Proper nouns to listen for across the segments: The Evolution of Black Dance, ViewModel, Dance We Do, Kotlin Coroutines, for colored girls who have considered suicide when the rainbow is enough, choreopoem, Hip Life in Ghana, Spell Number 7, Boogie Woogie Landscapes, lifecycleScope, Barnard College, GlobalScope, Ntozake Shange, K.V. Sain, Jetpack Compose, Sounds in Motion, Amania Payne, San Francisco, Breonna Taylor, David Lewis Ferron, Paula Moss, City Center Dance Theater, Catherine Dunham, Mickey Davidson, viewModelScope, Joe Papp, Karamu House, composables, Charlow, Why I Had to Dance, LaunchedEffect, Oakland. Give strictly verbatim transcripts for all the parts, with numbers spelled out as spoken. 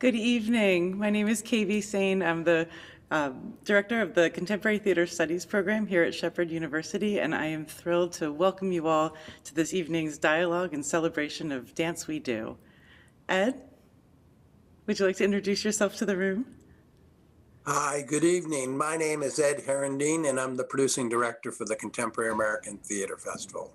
Good evening. My name is K V Sain. I'm the uh, director of the Contemporary Theater Studies Program here at Shepherd University, and I am thrilled to welcome you all to this evening's dialogue and celebration of Dance We Do. Ed, would you like to introduce yourself to the room? Hi, good evening. My name is Ed Herendine, and I'm the producing director for the Contemporary American Theater Festival.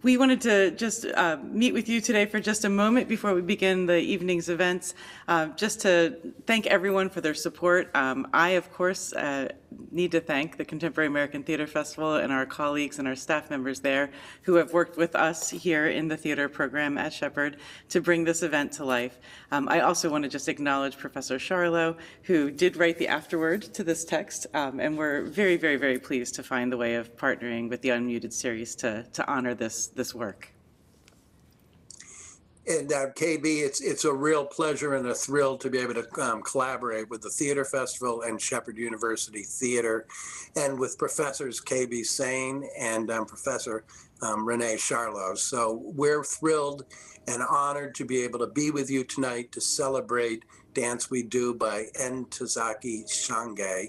We wanted to just uh, meet with you today for just a moment before we begin the evening's events, uh, just to thank everyone for their support. Um, I, of course, uh, need to thank the Contemporary American Theater Festival and our colleagues and our staff members there who have worked with us here in the theater program at Shepherd to bring this event to life. Um, I also want to just acknowledge Professor Charlow, who did write the afterword to this text, um, and we're very, very, very pleased to find the way of partnering with the Unmuted series to, to honor this this work. And uh, K B, it's it's a real pleasure and a thrill to be able to um, collaborate with the Theater Festival and Shepherd University Theater, and with Professors K B Sain and um, Professor um, Renee Charlow. So we're thrilled and honored to be able to be with you tonight to celebrate Dance We Do by Ntozake Shange.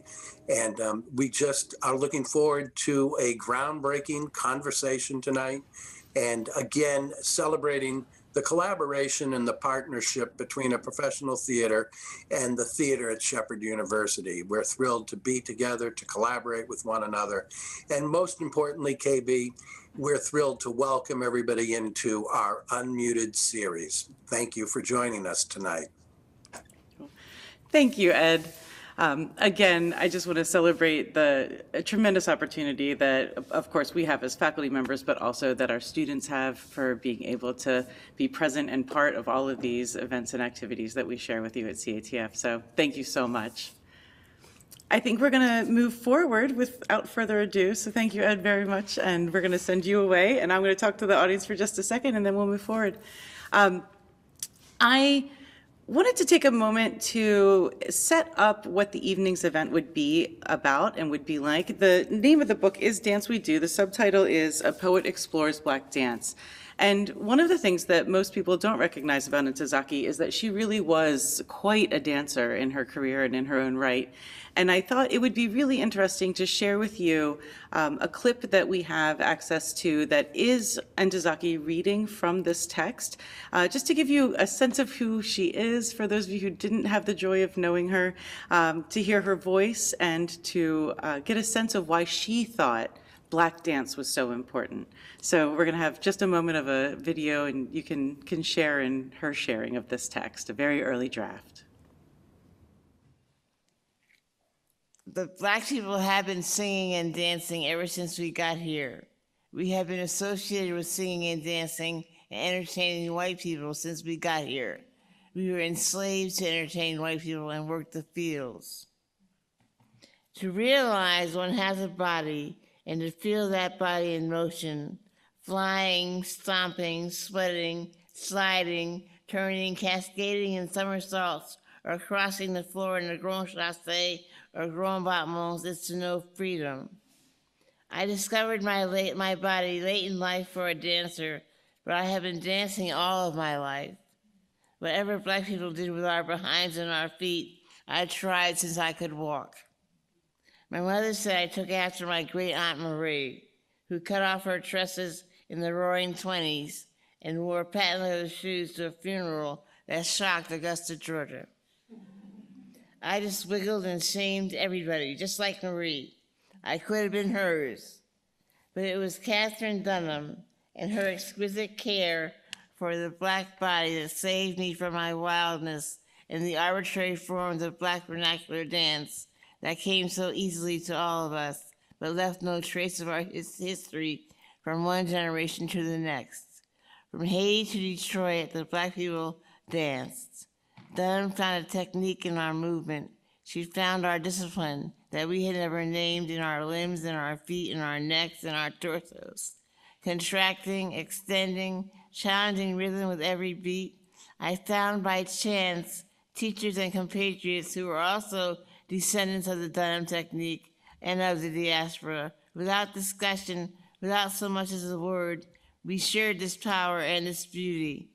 And um, we just are looking forward to a groundbreaking conversation tonight. And again, celebrating the collaboration and the partnership between a professional theater and the theater at Shepherd University. We're thrilled to be together, to collaborate with one another. And most importantly, K B, we're thrilled to welcome everybody into our Unmuted series. Thank you for joining us tonight. Thank you, Ed. Um, again, I just want to celebrate the tremendous opportunity that, of course, we have as faculty members, but also that our students have for being able to be present and part of all of these events and activities that we share with you at C A T F. So thank you so much. I think we're going to move forward without further ado. So thank you, Ed, very much. And we're going to send you away. And I'm going to talk to the audience for just a second, and then we'll move forward. Um, I... wanted to take a moment to set up what the evening's event would be about and would be like. The name of the book is Dance We Do. The subtitle is A Poet Explores Black Dance. And one of the things that most people don't recognize about Ntozake is that she really was quite a dancer in her career and in her own right. And I thought it would be really interesting to share with you um, a clip that we have access to that is Ntozake reading from this text, uh, just to give you a sense of who she is, for those of you who didn't have the joy of knowing her, um, to hear her voice and to uh, get a sense of why she thought Black dance was so important. So we're going to have just a moment of a video, and you can, can share in her sharing of this text, a very early draft. The Black people have been singing and dancing ever since we got here. We have been associated with singing and dancing and entertaining white people since we got here. We were enslaved to entertain white people and work the fields. To realize one has a body and to feel that body in motion, flying, stomping, sweating, sliding, turning, cascading in somersaults, or crossing the floor in a grand chassé or grand battements is to know freedom. I discovered my, late, my body late in life for a dancer, but I have been dancing all of my life. Whatever Black people did with our behinds and our feet, I tried since I could walk. My mother said I took after my great Aunt Marie, who cut off her tresses in the roaring twenties and wore patent leather shoes to a funeral that shocked Augusta, Georgia. I just wiggled and shamed everybody, just like Marie. I could have been hers, but it was Catherine Dunham and her exquisite care for the Black body that saved me from my wildness and the arbitrary forms of Black vernacular dance that came so easily to all of us, but left no trace of our his history from one generation to the next. From Haiti to Detroit, the Black people danced. Dunham found a technique in our movement. She found our discipline that we had never named in our limbs, in our feet, in our necks, in our torsos. Contracting, extending, challenging rhythm with every beat, I found by chance teachers and compatriots who were also descendants of the Dunham technique and of the diaspora. Without discussion, without so much as a word, we shared this power and this beauty.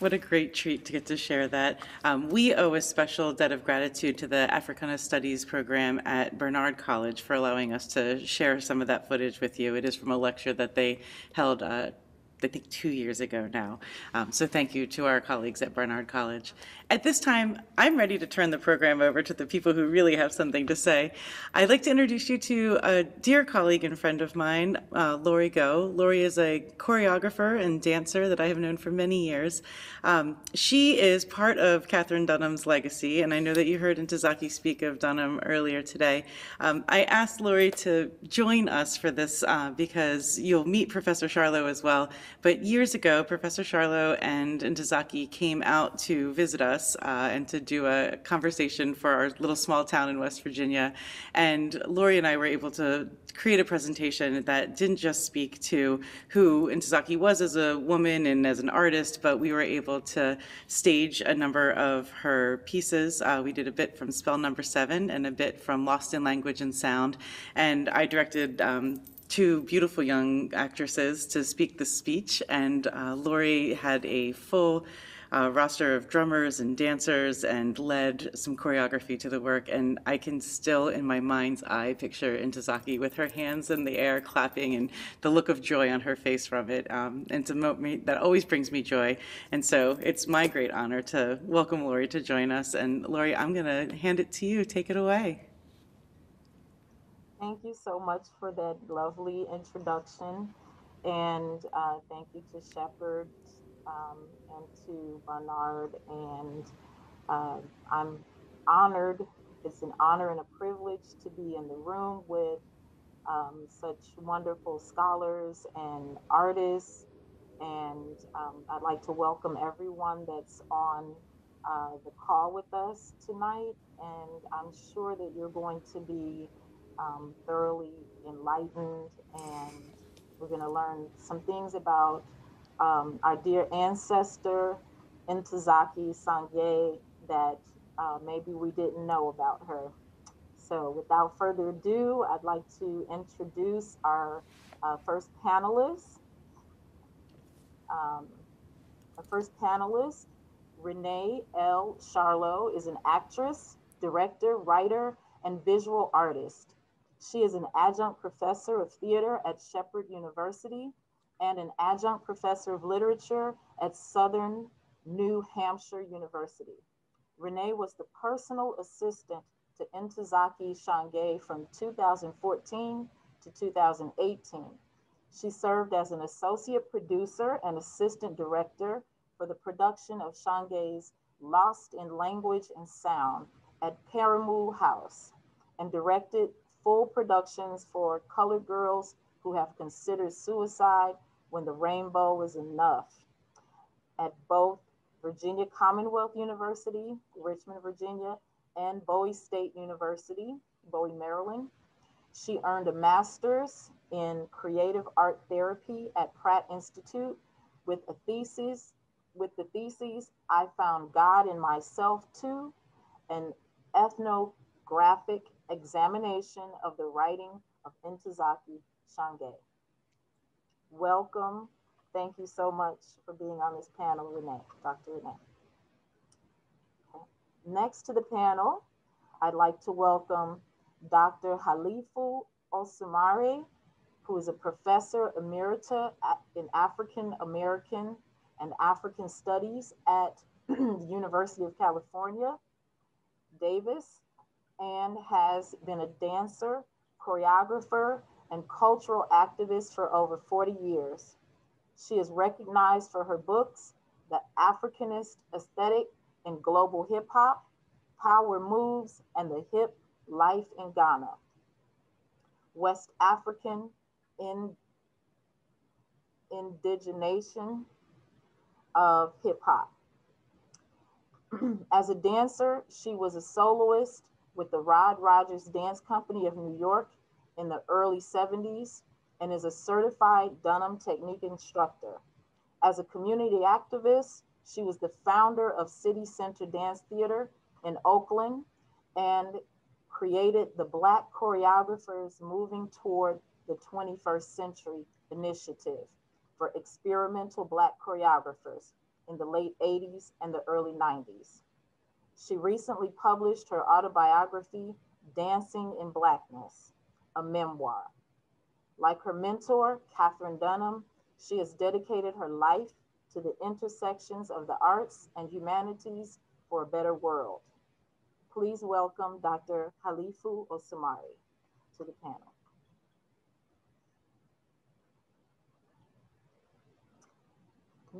What a great treat to get to share that. Um, we owe a special debt of gratitude to the Africana Studies Program at Barnard College for allowing us to share some of that footage with you. It is from a lecture that they held, uh, I think, two years ago now. Um, so thank you to our colleagues at Barnard College. At this time, I'm ready to turn the program over to the people who really have something to say. I'd like to introduce you to a dear colleague and friend of mine, uh, Laurie Goux. Laurie is a choreographer and dancer that I have known for many years. Um, she is part of Catherine Dunham's legacy, and I know that you heard Ntozake speak of Dunham earlier today. Um, I asked Laurie to join us for this uh, because you'll meet Professor Charlow as well. But years ago, Professor Charlow and Ntozake came out to visit us uh, and to do a conversation for our little small town in West Virginia. And Laurie and I were able to create a presentation that didn't just speak to who Ntozake was as a woman and as an artist, but we were able to stage a number of her pieces. Uh, we did a bit from Spell Number seven and a bit from Lost in Language and Sound. And I directed um, two beautiful young actresses to speak the speech, and uh, Laurie had a full uh, roster of drummers and dancers and led some choreography to the work, and I can still in my mind's eye picture Ntozake with her hands in the air clapping and the look of joy on her face from it, um, and to me, that always brings me joy, and so it's my great honor to welcome Laurie to join us. And Laurie, I'm gonna hand it to you, take it away. Thank you so much for that lovely introduction, and uh, thank you to Shepherd um, and to Barnard, and uh, I'm honored, it's an honor and a privilege to be in the room with um, such wonderful scholars and artists, and um, I'd like to welcome everyone that's on uh, the call with us tonight, and I'm sure that you're going to be Um, thoroughly enlightened, and we're going to learn some things about um, our dear ancestor Ntozake Shange that uh, maybe we didn't know about her. So without further ado, I'd like to introduce our uh, first panelist. Um, our first panelist, Renee L. Charlow, is an actress, director, writer, and visual artist. She is an adjunct professor of theater at Shepherd University and an adjunct professor of literature at Southern New Hampshire University. Renee was the personal assistant to Ntozake Shange from two thousand fourteen to two thousand eighteen. She served as an associate producer and assistant director for the production of Shange's Lost in Language and Sound at Karamu House, and directed full productions for Colored Girls Who Have Considered Suicide When the Rainbow Is Enough at both Virginia Commonwealth University, Richmond, Virginia, and Bowie State University, Bowie, Maryland. She earned a master's in creative art therapy at Pratt Institute with a thesis, with the thesis, I Found God in Myself Too, an ethnographic examination of the writing of Ntozake Shange. Welcome. Thank you so much for being on this panel, Renee, Doctor Renee. Okay. Next to the panel, I'd like to welcome Doctor Halifu Osumare, who is a professor emerita in African American and African Studies at the University of California, Davis, and has been a dancer, choreographer, and cultural activist for over forty years. She is recognized for her books, The Africanist Aesthetic in Global Hip Hop, Power Moves, and the Hip Life in Ghana, West African in Indigenation of Hip Hop. As a dancer, she was a soloist with the Rod Rogers Dance Company of New York in the early seventies, and is a certified Dunham technique instructor. As a community activist, she was the founder of City Center Dance Theater in Oakland and created the Black Choreographers Moving Toward the twenty-first Century Initiative for experimental Black choreographers in the late eighties and the early nineties. She recently published her autobiography, Dancing in Blackness, a memoir. Like her mentor, Catherine Dunham, she has dedicated her life to the intersections of the arts and humanities for a better world. Please welcome Doctor Halifu Osumare to the panel.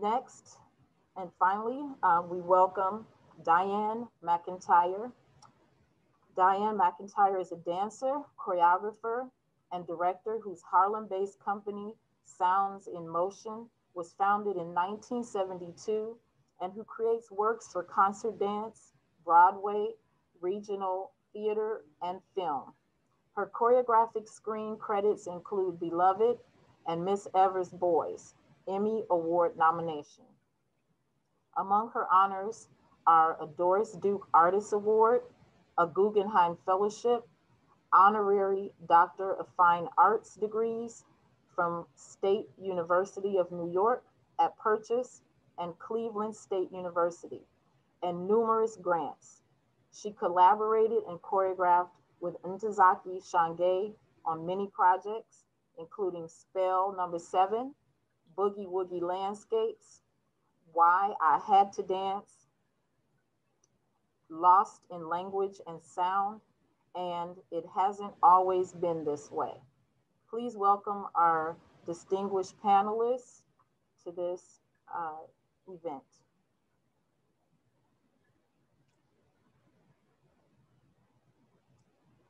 Next, and finally, um, we welcome Dianne McIntyre. Dianne McIntyre is a dancer, choreographer, and director whose Harlem-based company, Sounds in Motion, was founded in nineteen seventy-two and who creates works for concert dance, Broadway, regional theater, and film. Her choreographic screen credits include Beloved and Miss Evers' Boys, Emmy Award nomination. Among her honors are a Doris Duke Artist Award, a Guggenheim Fellowship, honorary Doctor of Fine Arts degrees from State University of New York at Purchase and Cleveland State University, and numerous grants. She collaborated and choreographed with Ntozake Shange on many projects, including Spell Number seven, Boogie Woogie Landscapes, Why I Had to Dance, Lost in Language and Sound, and It Hasn't Always Been This Way. Please welcome our distinguished panelists to this uh, event.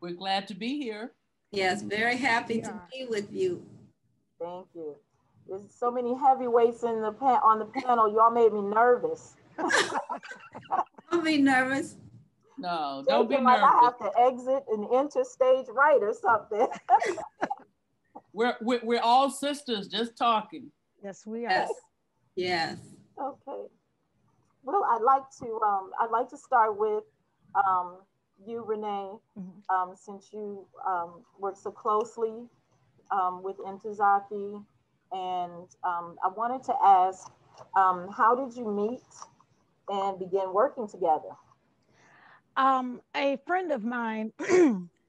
We're glad to be here. Yes, very happy to be with you. Thank you. There's so many heavyweights in the pan on the panel. Y'all made me nervous. Don't be nervous. No, don't be nervous. I have to exit and enter stage right or something. we're, we're we're all sisters, just talking. Yes, we are. Yes. Yes. Okay. Well, I'd like to um, I'd like to start with um, you, Renee, mm-hmm. um, since you um, work so closely um, with Ntozake. And um, I wanted to ask, um, how did you meet and begin working together? Um, a friend of mine,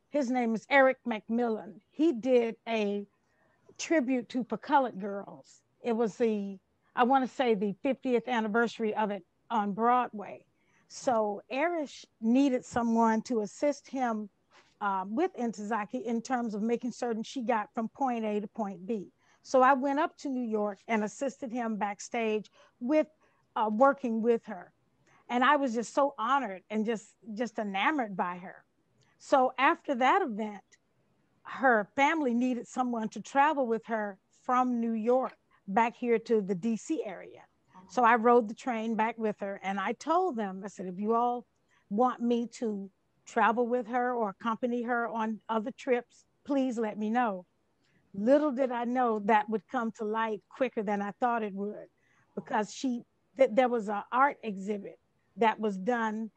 his name is Eric McMillan. He did a tribute to For Colored Girls. It was the, I want to say the fiftieth anniversary of it on Broadway. So Eric needed someone to assist him uh, with Ntozake in terms of making certain she got from point A to point B. So I went up to New York and assisted him backstage with uh, working with her. And I was just so honored and just, just enamored by her. So after that event, her family needed someone to travel with her from New York back here to the D C area. So I rode the train back with her and I told them, I said, if you all want me to travel with her or accompany her on other trips, please let me know. Little did I know that would come to light quicker than I thought it would, because she th there was an art exhibit that was done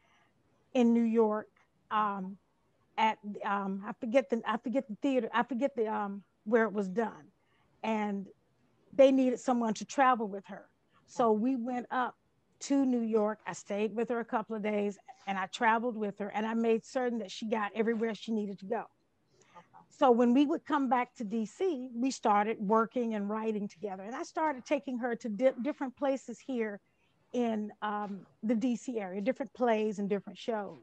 in New York um, at um, I forget the I forget the theater I forget the um, where it was done, and they needed someone to travel with her. So we went up to New York. I stayed with her a couple of days, and I traveled with her, and I made certain that she got everywhere she needed to go. So when we would come back to D C, we started working and writing together. And I started taking her to di different places here in um, the D C area, different plays and different shows.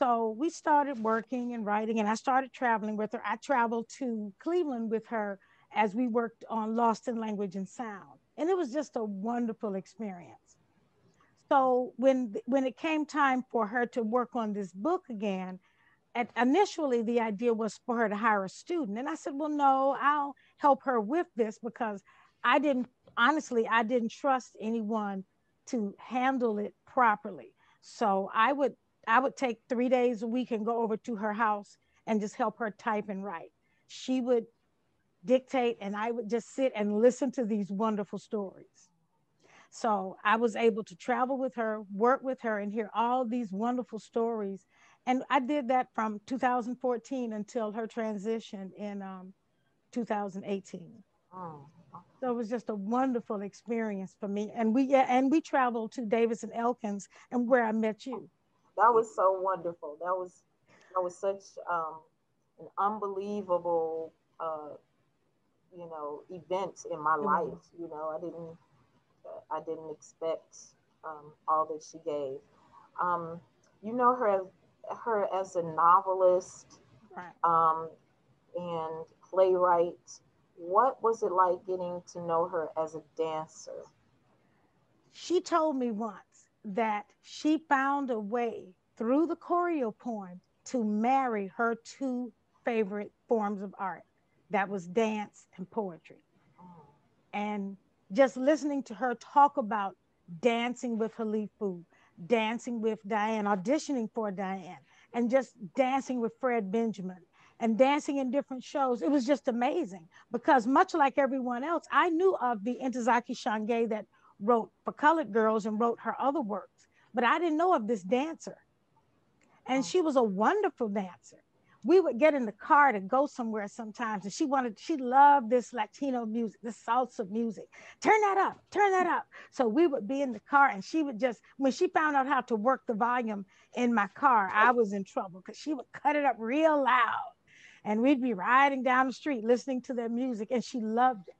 So we started working and writing, and I started traveling with her. I traveled to Cleveland with her as we worked on Lost in Language and Sound. And it was just a wonderful experience. So when, when it came time for her to work on this book again, And initially, the idea was for her to hire a student. And I said, well, no, I'll help her with this, because I didn't, honestly, I didn't trust anyone to handle it properly. So I would, I would take three days a week and go over to her house and just help her type and write. She would dictate and I would just sit and listen to these wonderful stories. So I was able to travel with her, work with her, and hear all these wonderful stories. And I did that from two thousand fourteen until her transition in um, two thousand eighteen. Oh, So it was just a wonderful experience for me. And we yeah, and we traveled to Davis and Elkins, and where I met you. That was so wonderful. That was that was such um, an unbelievable, uh, you know, event in my life. You know, I didn't I didn't expect um, all that she gave. Um, you know her her as a novelist, right. um, and playwright. What was it like getting to know her as a dancer? She told me once that she found a way through the choreo porn to marry her two favorite forms of art. That was dance and poetry. Oh. And just listening to her talk about dancing with Halifu, dancing with Dianne, auditioning for Dianne, and just dancing with Fred Benjamin, and dancing in different shows. It was just amazing because much like everyone else, I knew of the Ntozake Shange that wrote For Colored Girls and wrote her other works, but I didn't know of this dancer. And she was a wonderful dancer. We would get in the car to go somewhere sometimes, and she wanted, she loved this Latino music, this salsa music. Turn that up, turn that up. So we would be in the car, and she would just, when she found out how to work the volume in my car, I was in trouble because she would cut it up real loud. And we'd be riding down the street listening to their music, and she loved it.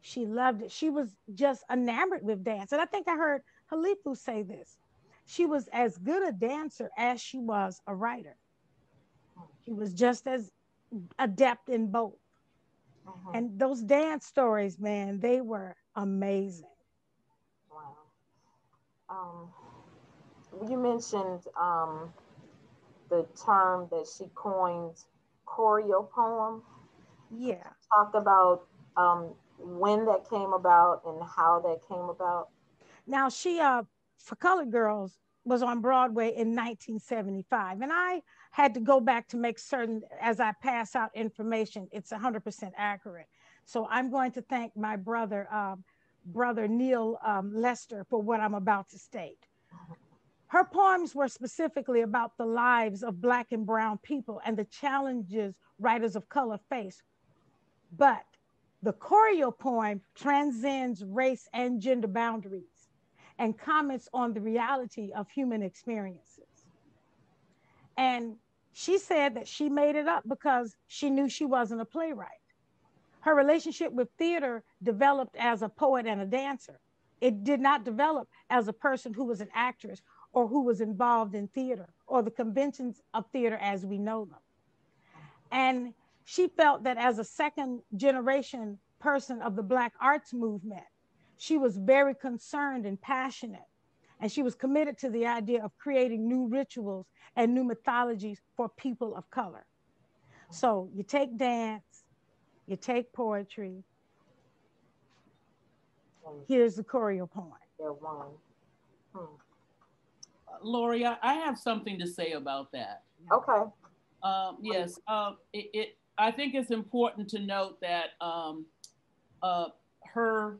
She loved it. She was just enamored with dance. And I think I heard Halifu say this. She was as good a dancer as she was a writer. She was just as adept in both. Uh-huh. And those dance stories, man, they were amazing. Wow. Um, you mentioned um, the term that she coined, choreo poem. Yeah. Talk about um, when that came about and how that came about. Now she, uh, For Colored Girls was on Broadway in nineteen seventy-five. And I had to go back to make certain, as I pass out information, it's one hundred percent accurate. So I'm going to thank my brother, um, brother Neil um, Lester, for what I'm about to state. Her poems were specifically about the lives of Black and brown people and the challenges writers of color face. But the choreo poem transcends race and gender boundaries and comments on the reality of human experiences. And she said that she made it up because she knew she wasn't a playwright. Her relationship with theater developed as a poet and a dancer. It did not develop as a person who was an actress or who was involved in theater or the conventions of theater as we know them. And she felt that as a second generation person of the Black Arts Movement, she was very concerned and passionate, and she was committed to the idea of creating new rituals and new mythologies for people of color. So you take dance, you take poetry, here's the choreo poem. Hmm. Laurie, I have something to say about that. Okay. Um, yes, uh, it, it. I think it's important to note that um, uh, her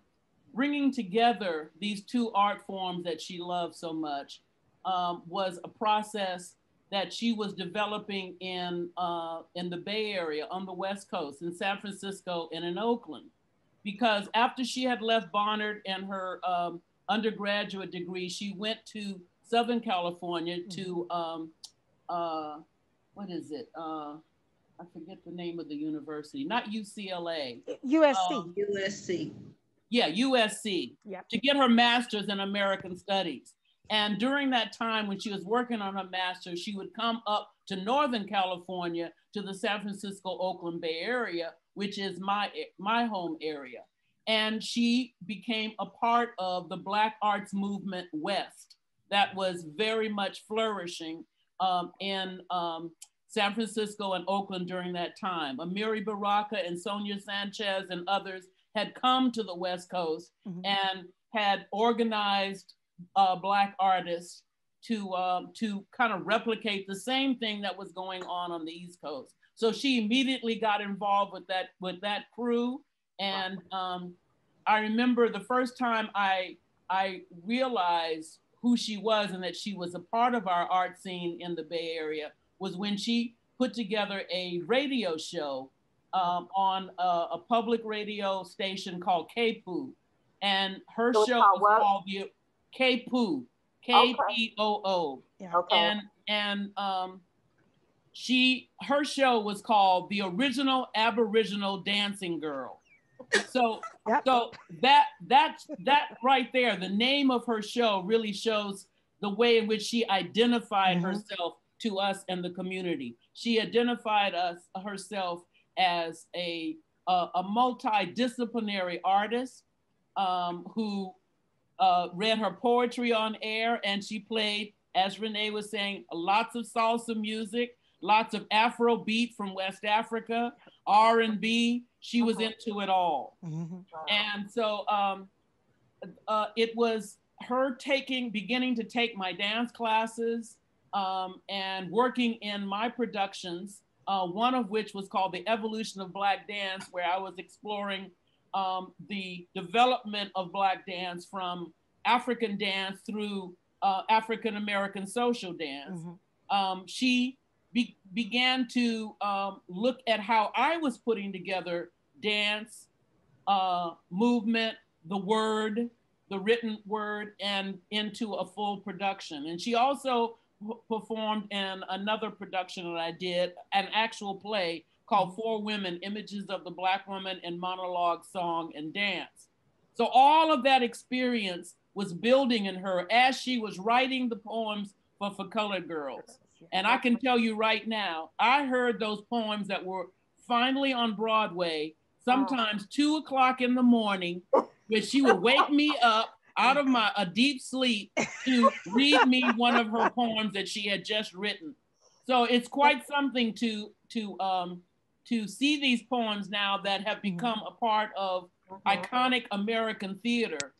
bringing together these two art forms that she loved so much um, was a process that she was developing in uh, in the Bay Area, on the West Coast, in San Francisco, and in Oakland, because after she had left Barnard and her um, undergraduate degree, she went to Southern California to, um, uh, what is it? Uh, I forget the name of the university, not U C L A. U S C. Um, U S C. Yeah, U S C, yep. To get her master's in American Studies. And during that time when she was working on her master's, she would come up to Northern California, to the San Francisco, Oakland Bay Area, which is my, my home area. And she became a part of the Black Arts Movement West. That was very much flourishing um, in um, San Francisco and Oakland during that time. Amiri Baraka and Sonia Sanchez and others had come to the West Coast mm-hmm. and had organized uh, Black artists to, uh, to kind of replicate the same thing that was going on on the East Coast. So she immediately got involved with that, with that crew. And um, I remember the first time I, I realized who she was and that she was a part of our art scene in the Bay Area was when she put together a radio show um, on a, a public radio station called K P O O, and her so show was what? called the K P O O, K P O O, yeah, okay. and and um, she her show was called The Original Aboriginal Dancing Girl. So, yep. so that that that right there, the name of her show really shows the way in which she identified mm-hmm. herself to us and the community. She identified us herself as a a, a multidisciplinary artist um, who uh, read her poetry on air, and she played, as Renee was saying, lots of salsa music, lots of Afro beat from West Africa, R and B. She was into it all. Mm-hmm. Wow. And so um, uh, it was her taking, beginning to take my dance classes um, and working in my productions, uh, one of which was called The Evolution of Black Dance, where I was exploring um, the development of Black dance from African dance through uh, African American social dance. Mm-hmm. um, she Be began to um, look at how I was putting together dance, uh, movement, the word, the written word, and into a full production. And she also performed in another production that I did, an actual play called Four Women, Images of the Black Woman in Monologue, Song, and Dance. So all of that experience was building in her as she was writing the poems for For Colored Girls. And I can tell you right now, I heard those poems that were finally on Broadway, sometimes two o'clock in the morning, where she would wake me up out of my a deep sleep to read me one of her poems that she had just written. So it's quite something to, to, um, to see these poems now that have become a part of iconic American theater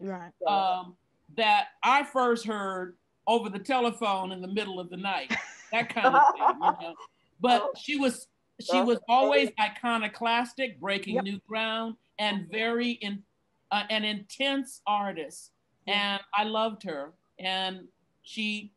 um, that I first heard over the telephone in the middle of the night. That kind of thing, you know. But she was she was always iconoclastic, breaking yep. new ground, and very in, uh, an intense artist. And I loved her, and she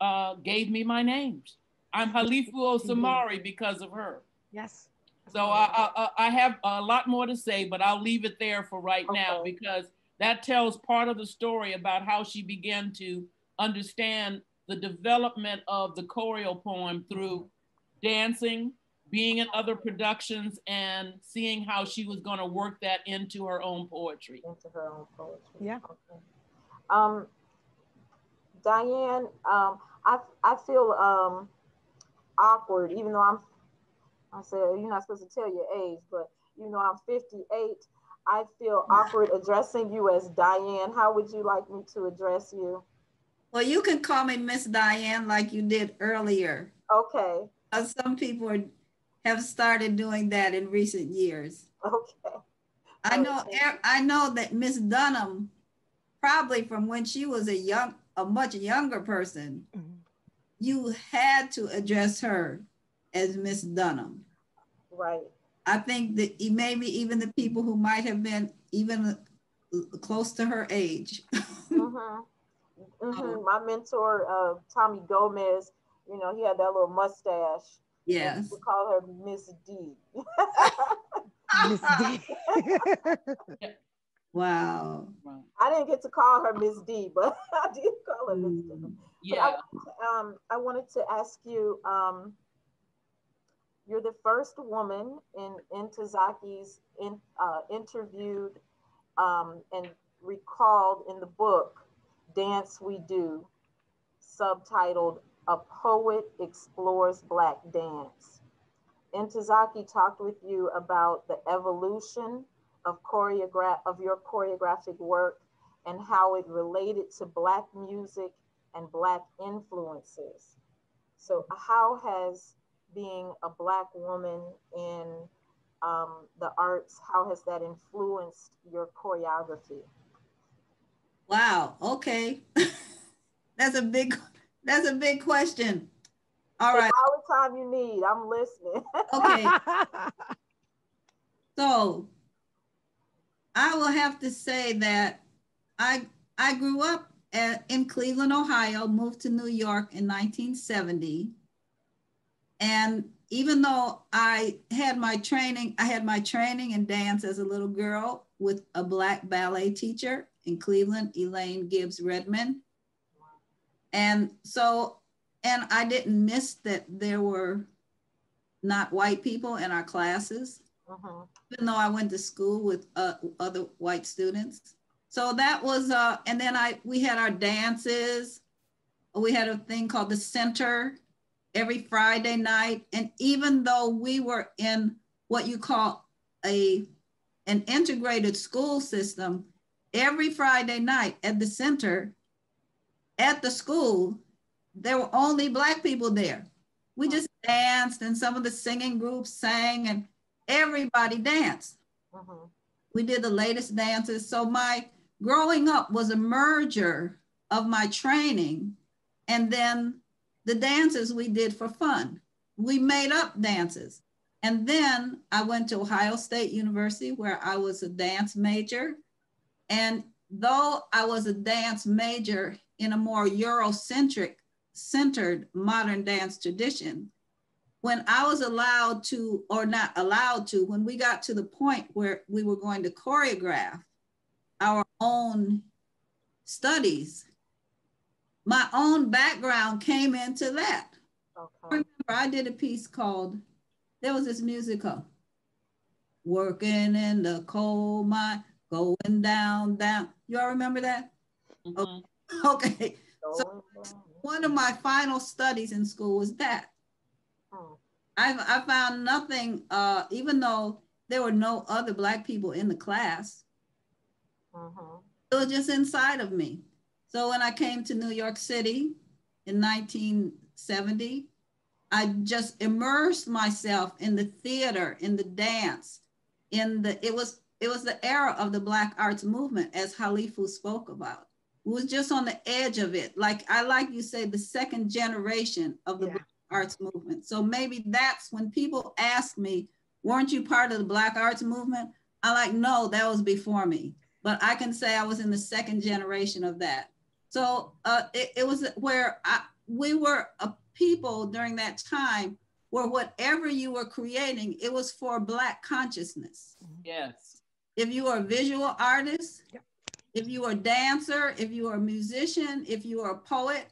uh, gave me my names. I'm Halifu Osumare because of her. Yes. So I, I I have a lot more to say, but I'll leave it there for right okay. now, because that tells part of the story about how she began to understand the development of the choreo poem through dancing, being in other productions, and seeing how she was going to work that into her own poetry. Into her own poetry. Yeah. Okay. Um, Dianne, um, I I feel um, awkward, even though I'm. I said you're not supposed to tell your age, but you know I'm fifty-eight. I feel awkward addressing you as Dianne. How would you like me to address you? Well, you can call me Miss Dianne like you did earlier. Okay. Uh, some people are, have started doing that in recent years. Okay. I know. Okay. I know that Miss Dunham, probably from when she was a young, a much younger person, mm-hmm. you had to address her as Miss Dunham. Right. I think that maybe even the people who might have been even close to her age. Mm-hmm. Mm-hmm. My mentor, uh, Tommy Gomez, you know, he had that little mustache. Yes. We call her Miss D. Miss D. Wow. I didn't get to call her Miss D, but I did call her Miss D. Yeah. I, um, I wanted to ask you, um, you're the first woman in Ntozake's in, uh, interviewed um, and recalled in the book, Dance We Do, subtitled A Poet Explores Black Dance. Ntozake talked with you about the evolution of, choreograph of your choreographic work and how it related to Black music and Black influences. So how has being a Black woman in um, the arts, how has that influenced your choreography? Wow, okay. That's a big that's a big question. All right. All the time you need. I'm listening. Okay. So I will have to say that I I grew up at, in Cleveland, Ohio, moved to New York in nineteen seventy. And even though I had my training, I had my training in dance as a little girl with a Black ballet teacher in Cleveland, Elaine Gibbs Redmond. And so, and I didn't miss that there were not white people in our classes, uh-huh. even though I went to school with uh, other white students. So that was, uh, and then I we had our dances. We had a thing called the Center every Friday night. And even though we were in what you call a, an integrated school system, every Friday night at the Center, at the school, there were only Black people there. We just danced, and some of the singing groups sang, and everybody danced. Mm-hmm. We did the latest dances. So my growing up was a merger of my training and then the dances we did for fun. We made up dances. And then I went to Ohio State University, where I was a dance major. And though I was a dance major in a more Eurocentric centered modern dance tradition, when I was allowed to, or not allowed to, when we got to the point where we were going to choreograph our own studies, my own background came into that. Okay. I remember I did a piece called, there was this musical, Working in the Coal Mine, Going Down, Down. You all remember that? Mm-hmm. Okay. Okay. So one of my final studies in school was that. Oh. I, I found nothing, uh, even though there were no other Black people in the class. Uh-huh. It was just inside of me. So when I came to New York City in nineteen seventy, I just immersed myself in the theater, in the dance, in the, it was, it was the era of the Black Arts Movement, as Halifu spoke about. Was just on the edge of it. Like I like you say, the second generation of the yeah. Black Arts Movement. So maybe that's when people ask me, weren't you part of the Black Arts Movement? I like, no, that was before me. But I can say I was in the second generation of that. So uh, it, it was where I, we were a people during that time where whatever you were creating, it was for Black consciousness. Yes. If you are a visual artist, yep. if you were a dancer, if you were a musician, if you were a poet,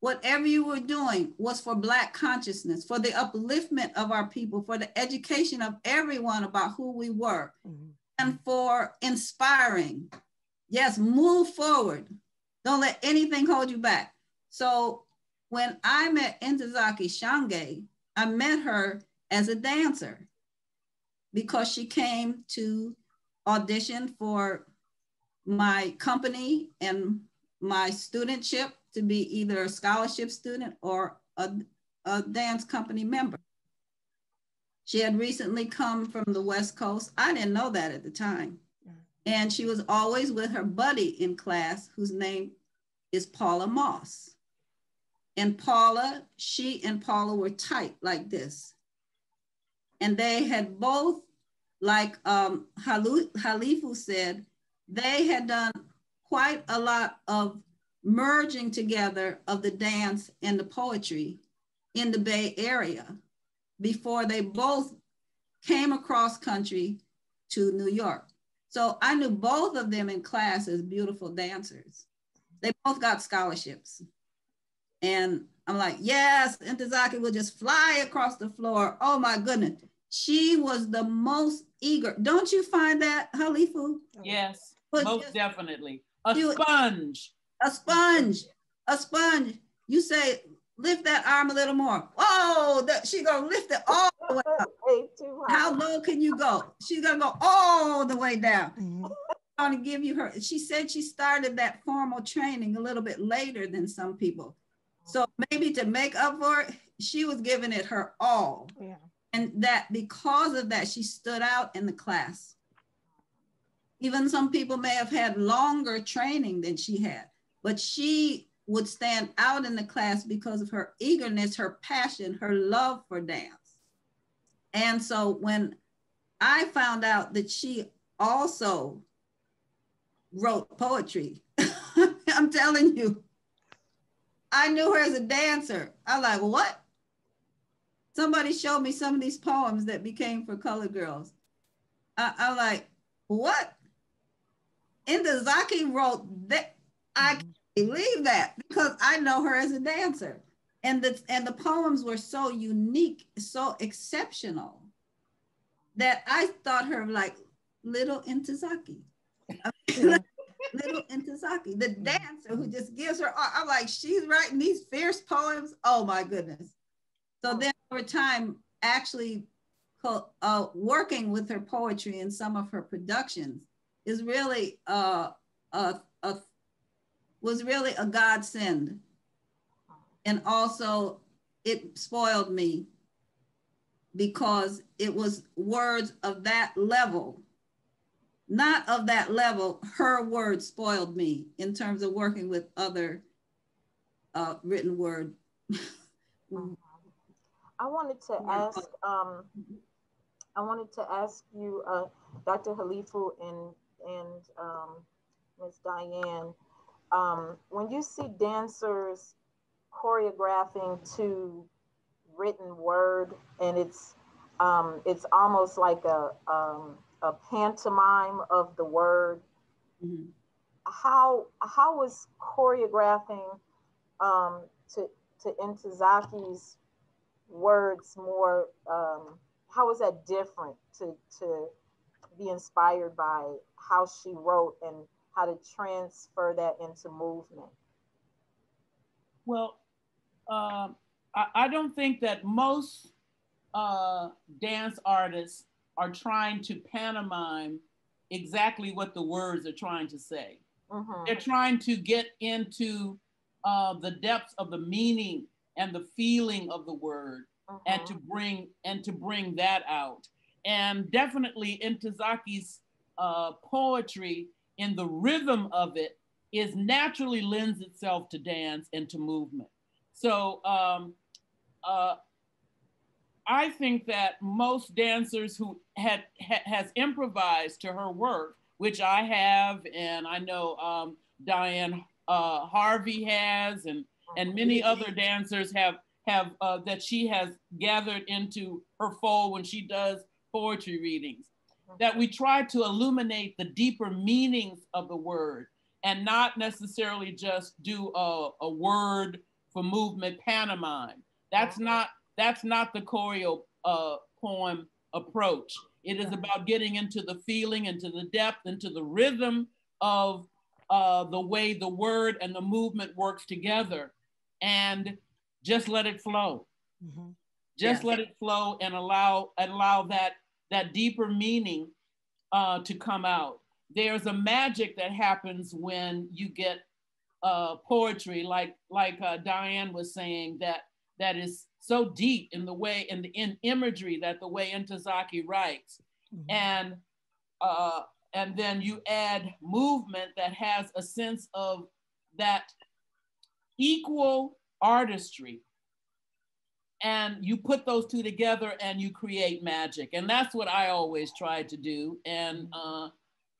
whatever you were doing was for Black consciousness, for the upliftment of our people, for the education of everyone about who we were, mm-hmm. and for inspiring. Yes, move forward. Don't let anything hold you back. So when I met Ntozake Shange, I met her as a dancer because she came to audition for my company and my studentship to be either a scholarship student or a, a dance company member. She had recently come from the West Coast. I didn't know that at the time. And she was always with her buddy in class, whose name is Paula Moss. And Paula, she and Paula were tight like this. And they had both, like um, Halifu said, they had done quite a lot of merging together of the dance and the poetry in the Bay Area before they both came across country to New York. So I knew both of them in class as beautiful dancers. They both got scholarships. And I'm like, yes, Ntozake will just fly across the floor. Oh my goodness. She was the most eager. Don't you find that, Halifu? Yes. But most just, definitely. A you, sponge. A sponge. A sponge. You say, lift that arm a little more. Whoa, that, she gonna lift it all the way up. How low can you go? She's gonna go all the way down. Mm-hmm. I'm gonna give you her. She said she started that formal training a little bit later than some people. So maybe to make up for it, she was giving it her all. Yeah. And that because of that, she stood out in the class. Even some people may have had longer training than she had, but she would stand out in the class because of her eagerness, her passion, her love for dance. And so when I found out that she also wrote poetry, I'm telling you, I knew her as a dancer. I was like, what? somebody showed me some of these poems that became For Colored Girls. I, I'm like, what? Ntozake wrote that. I can't believe that, because I know her as a dancer. And the, and the poems were so unique, so exceptional, that I thought her like little Ntozake. Little Ntozake, the dancer who just gives her art. I'm like, she's writing these fierce poems. Oh my goodness. So then over time, actually uh, working with her poetry in some of her productions is really uh, a, a, was really a godsend. And also it spoiled me, because it was words of that level, not of that level, her words spoiled me in terms of working with other uh, written word. I wanted to ask, um, I wanted to ask you, uh, Doctor Halifu and, and um, Miz Dianne, um, when you see dancers choreographing to written word, and it's, um, it's almost like a, um, a pantomime of the word. Mm-hmm. How how was choreographing um, to to Ntozake's words more? Um, how was that different to to be inspired by how she wrote and how to transfer that into movement? Well, uh, I, I don't think that most uh, dance artists are trying to pantomime exactly what the words are trying to say. Mm-hmm. They're trying to get into uh, the depths of the meaning and the feeling of the word, mm-hmm. and to bring and to bring that out. And definitely Ntozake's uh, poetry in the rhythm of it is naturally lends itself to dance and to movement. So um, uh, I think that most dancers who had ha, has improvised to her work, which I have, and I know um, Diane uh, Harvey has, and and many other dancers have have uh, that she has gathered into her fold when she does poetry readings, that we try to illuminate the deeper meanings of the word and not necessarily just do a, a word for movement pantomime. That's not. That's not the choreo uh, poem approach. It is about getting into the feeling, into the depth, into the rhythm of uh, the way the word and the movement works together, and just let it flow. Mm-hmm. Just yeah. let it flow and allow allow that that deeper meaning uh, to come out. There's a magic that happens when you get uh, poetry, like like uh, Dianne was saying, that that is so deep in the way, in the in imagery that the way Ntozake writes. Mm-hmm. And, uh, and then you add movement that has a sense of that equal artistry. And you put those two together and you create magic. And that's what I always try to do. And uh,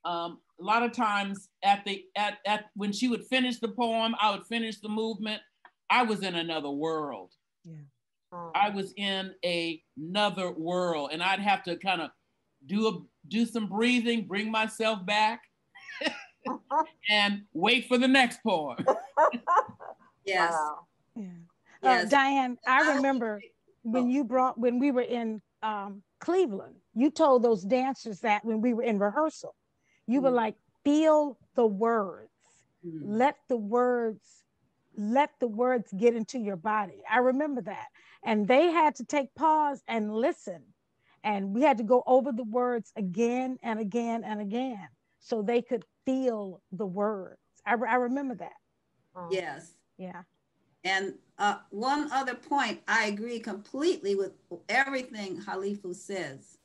um, a lot of times at the, at, at, when she would finish the poem, I would finish the movement. I was in another world. Yeah. I was in a, another world, and I'd have to kind of do a, do some breathing, bring myself back, and wait for the next poem. Yes. Wow. Yeah. Yes. Uh, Dianne, I remember when you brought when we were in um, Cleveland, you told those dancers that when we were in rehearsal, you mm. were like, "Feel the words, mm. let the words." Let the words get into your body. I remember that. And they had to take pause and listen. And we had to go over the words again and again and again so they could feel the words. I, I remember that. Yes. Yeah. And uh, one other point, I agree completely with everything Halifu says.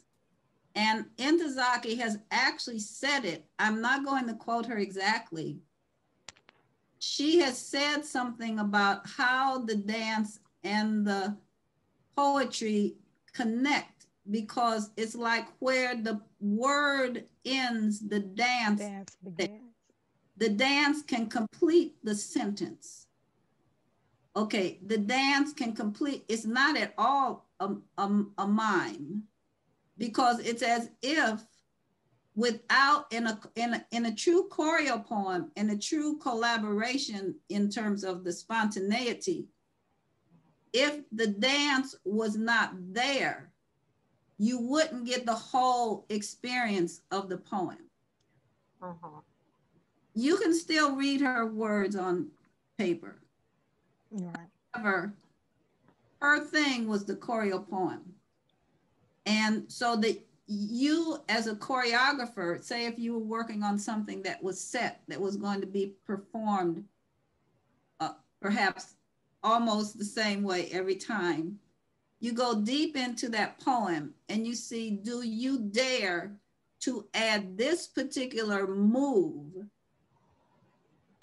And Ntozake has actually said it. I'm not going to quote her exactly. She has said something about how the dance and the poetry connect, because it's like where the word ends, the dance, dance begins. The dance can complete the sentence. Okay, the dance can complete, it's not at all a, a, a mime, because it's as if without in a, in a, in a true choreo poem and a true collaboration in terms of the spontaneity, if the dance was not there, you wouldn't get the whole experience of the poem. Uh-huh. You can still read her words on paper. Yeah. However, her thing was the choreo poem. And so that you as a choreographer, say if you were working on something that was set, that was going to be performed uh, perhaps almost the same way every time, you go deep into that poem and you see, do you dare to add this particular move,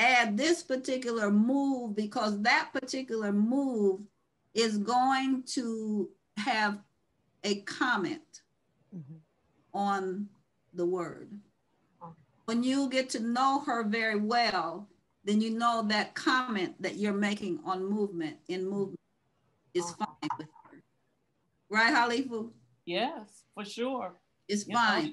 add this particular move, because that particular move is going to have a comment mm-hmm. on the word. When you get to know her very well, then you know that comment that you're making on movement, in movement, is fine with her. Right, Halifu? Yes, for sure. It's you fine. Know,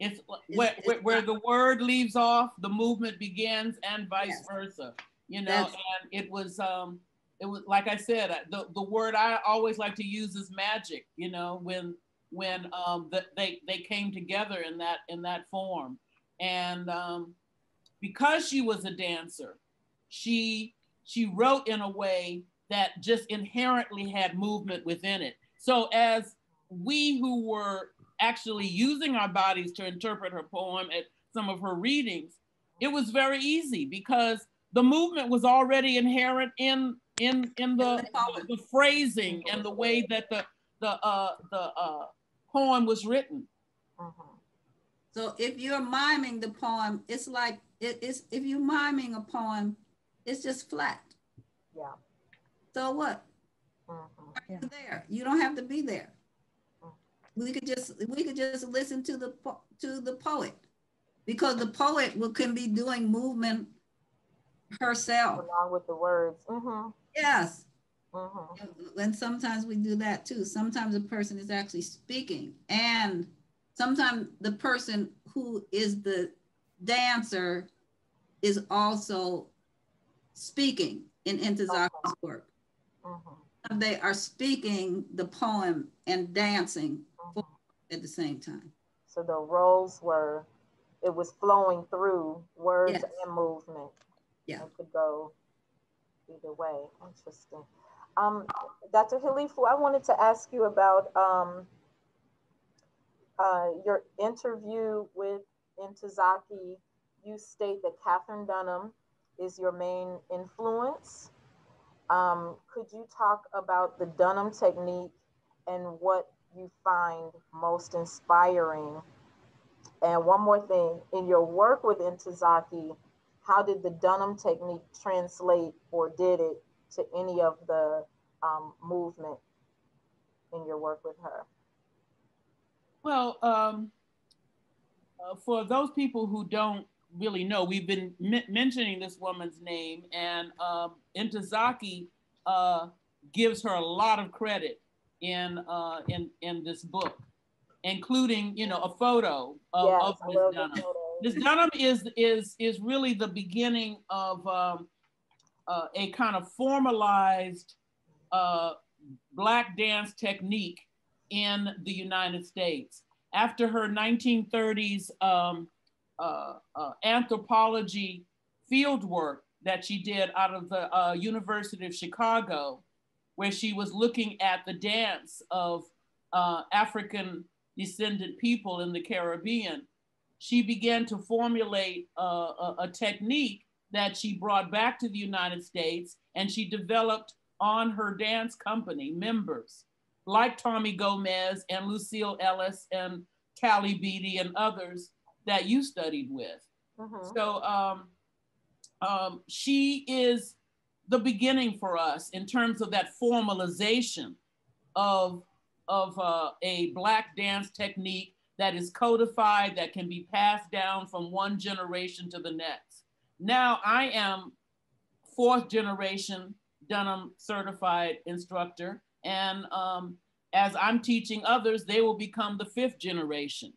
it's, it's, where, it's where the word leaves off, the movement begins, and vice yes. versa. You know, That's, and it was, um, it was like I said, the, the word I always like to use is magic, you know, when when um, the, they, they came together in that, in that form. And, um, because she was a dancer, she she wrote in a way that just inherently had movement within it. So as we who were actually using our bodies to interpret her poem at some of her readings, it was very easy because the movement was already inherent in in in the, the, the phrasing and the way that the the uh, the uh, poem was written. Uh-huh. So if you're miming the poem, it's like. It's, if you're miming a poem, it's just flat. Yeah. So what? Mm-hmm. Are you yeah. there? You don't have to be there. We could just we could just listen to the to the poet, because the poet will, can be doing movement herself along with the words. Mm-hmm. Yes. Mm-hmm. And sometimes we do that too. Sometimes a person is actually speaking, and sometimes the person who is the dancer is also speaking in Ntozake's work. Uh-huh. They are speaking the poem and dancing uh-huh. at the same time. So the roles were, it was flowing through words yes. and movement. Yeah. It could go either way. Interesting. Um, Doctor Halifu, I wanted to ask you about um, uh, your interview with Ntozake. You state that Catherine Dunham is your main influence. Um, could you talk about the Dunham technique and what you find most inspiring? And one more thing, in your work with Ntozake, how did the Dunham technique translate, or did it, to any of the um, movement in your work with her? Well, um... Uh, for those people who don't really know, we've been mentioning this woman's name, and um, Ntozake uh, gives her a lot of credit in uh, in in this book, including you know a photo of, yes, of Miz Dunham. Miz Dunham is is is really the beginning of um, uh, a kind of formalized uh, Black dance technique in the United States. After her nineteen thirties um, uh, uh, anthropology fieldwork that she did out of the uh, University of Chicago, where she was looking at the dance of uh, African descended people in the Caribbean, she began to formulate uh, a, a technique that she brought back to the United States, and she developed on her dance company members, like Tommy Gomez and Lucille Ellis and Callie Beatty and others that you studied with. Mm-hmm. So um, um, she is the beginning for us in terms of that formalization of, of uh, a Black dance technique that is codified, that can be passed down from one generation to the next. Now I am fourth generation Dunham certified instructor. And um, as I'm teaching others, they will become the fifth generation.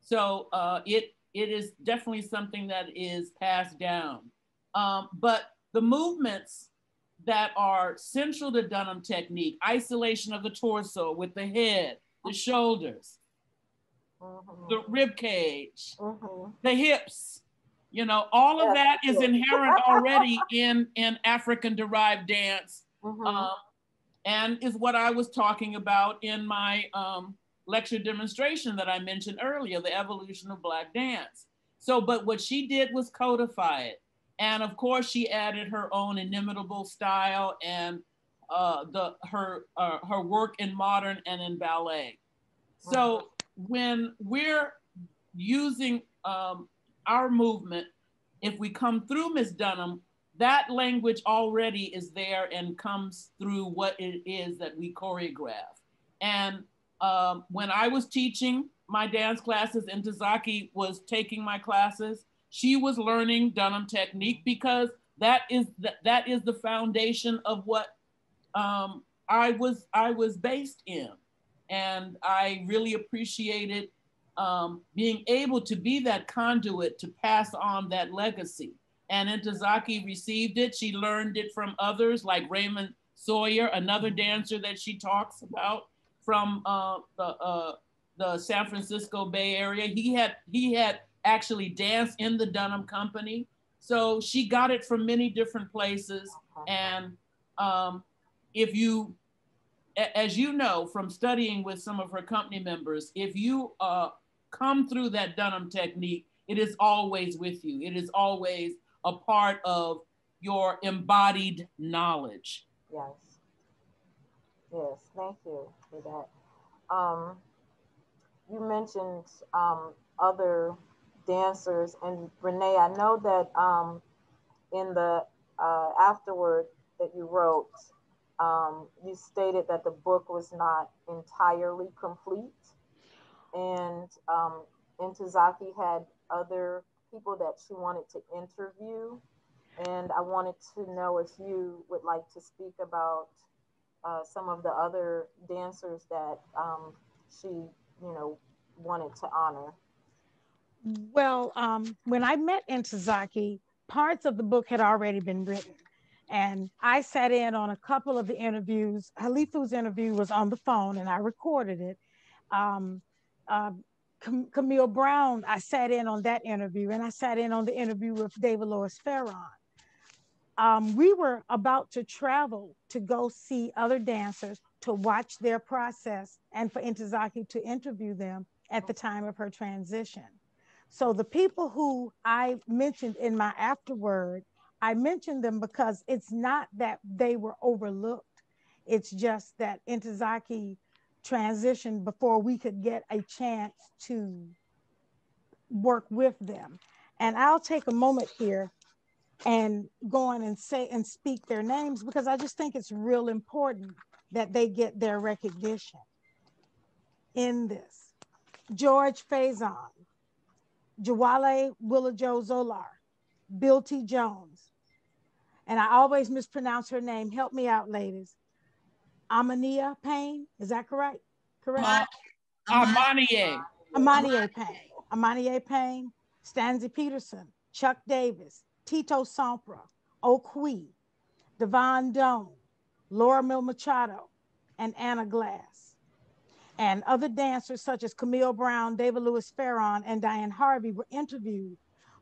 So uh, it, it is definitely something that is passed down. Um, but the movements that are central to Dunham technique, isolation of the torso with the head, the shoulders, mm-hmm. the rib cage, mm-hmm. the hips, you know, all of that is inherent already in, in African derived dance. Mm-hmm. um, and is what I was talking about in my um, lecture demonstration that I mentioned earlier, The Evolution of Black Dance. So, but what she did was codify it. And of course she added her own inimitable style and uh, the, her, uh, her work in modern and in ballet. Mm-hmm. So when we're using um, our movement, if we come through Miz Dunham, that language already is there and comes through what it is that we choreograph. And um, when I was teaching my dance classes and Ntozake was taking my classes, she was learning Dunham technique because that is the, that is the foundation of what um, I was I was based in. And I really appreciated um, being able to be that conduit to pass on that legacy. And Ntozake received it. She learned it from others like Raymond Sawyer, another dancer that she talks about from uh, the, uh, the San Francisco Bay Area. He had, he had actually danced in the Dunham Company. So she got it from many different places. And um, if you, as you know, from studying with some of her company members, if you uh, come through that Dunham technique, it is always with you. It is always a part of your embodied knowledge. Yes. Yes, thank you for that. Um, you mentioned um, other dancers, and Renee, I know that um, in the uh, afterward that you wrote, um, you stated that the book was not entirely complete, and um, Ntozake had other people that she wanted to interview, and I wanted to know if you would like to speak about uh, some of the other dancers that um, she, you know, wanted to honor. Well, um, when I met Ntozake, parts of the book had already been written, and I sat in on a couple of the interviews. Halifu's interview was on the phone, and I recorded it. Um, uh, Camille Brown, I sat in on that interview, and I sat in on the interview with David Lewis Ferron. Um, we were about to travel to go see other dancers, to watch their process, and for Ntozake to interview them at the time of her transition. So the people who I mentioned in my afterword, I mentioned them because it's not that they were overlooked. It's just that Ntozake transition before we could get a chance to work with them. And I'll take a moment here and go on and say and speak their names, because I just think it's real important that they get their recognition in this. George Faison, Jawale Willajo Zolar, Bill T. Jones, and I always mispronounce her name. Help me out, ladies. Amania Payne, is that correct? Correct. Amania. Amania Payne. Amania Payne, Stanzi Peterson, Chuck Davis, Tito Sampra, Okui, Devon Doan, Laura Mill Machado, and Anna Glass. And other dancers such as Camille Brown, David Lewis Ferron, and Diane Harvey were interviewed,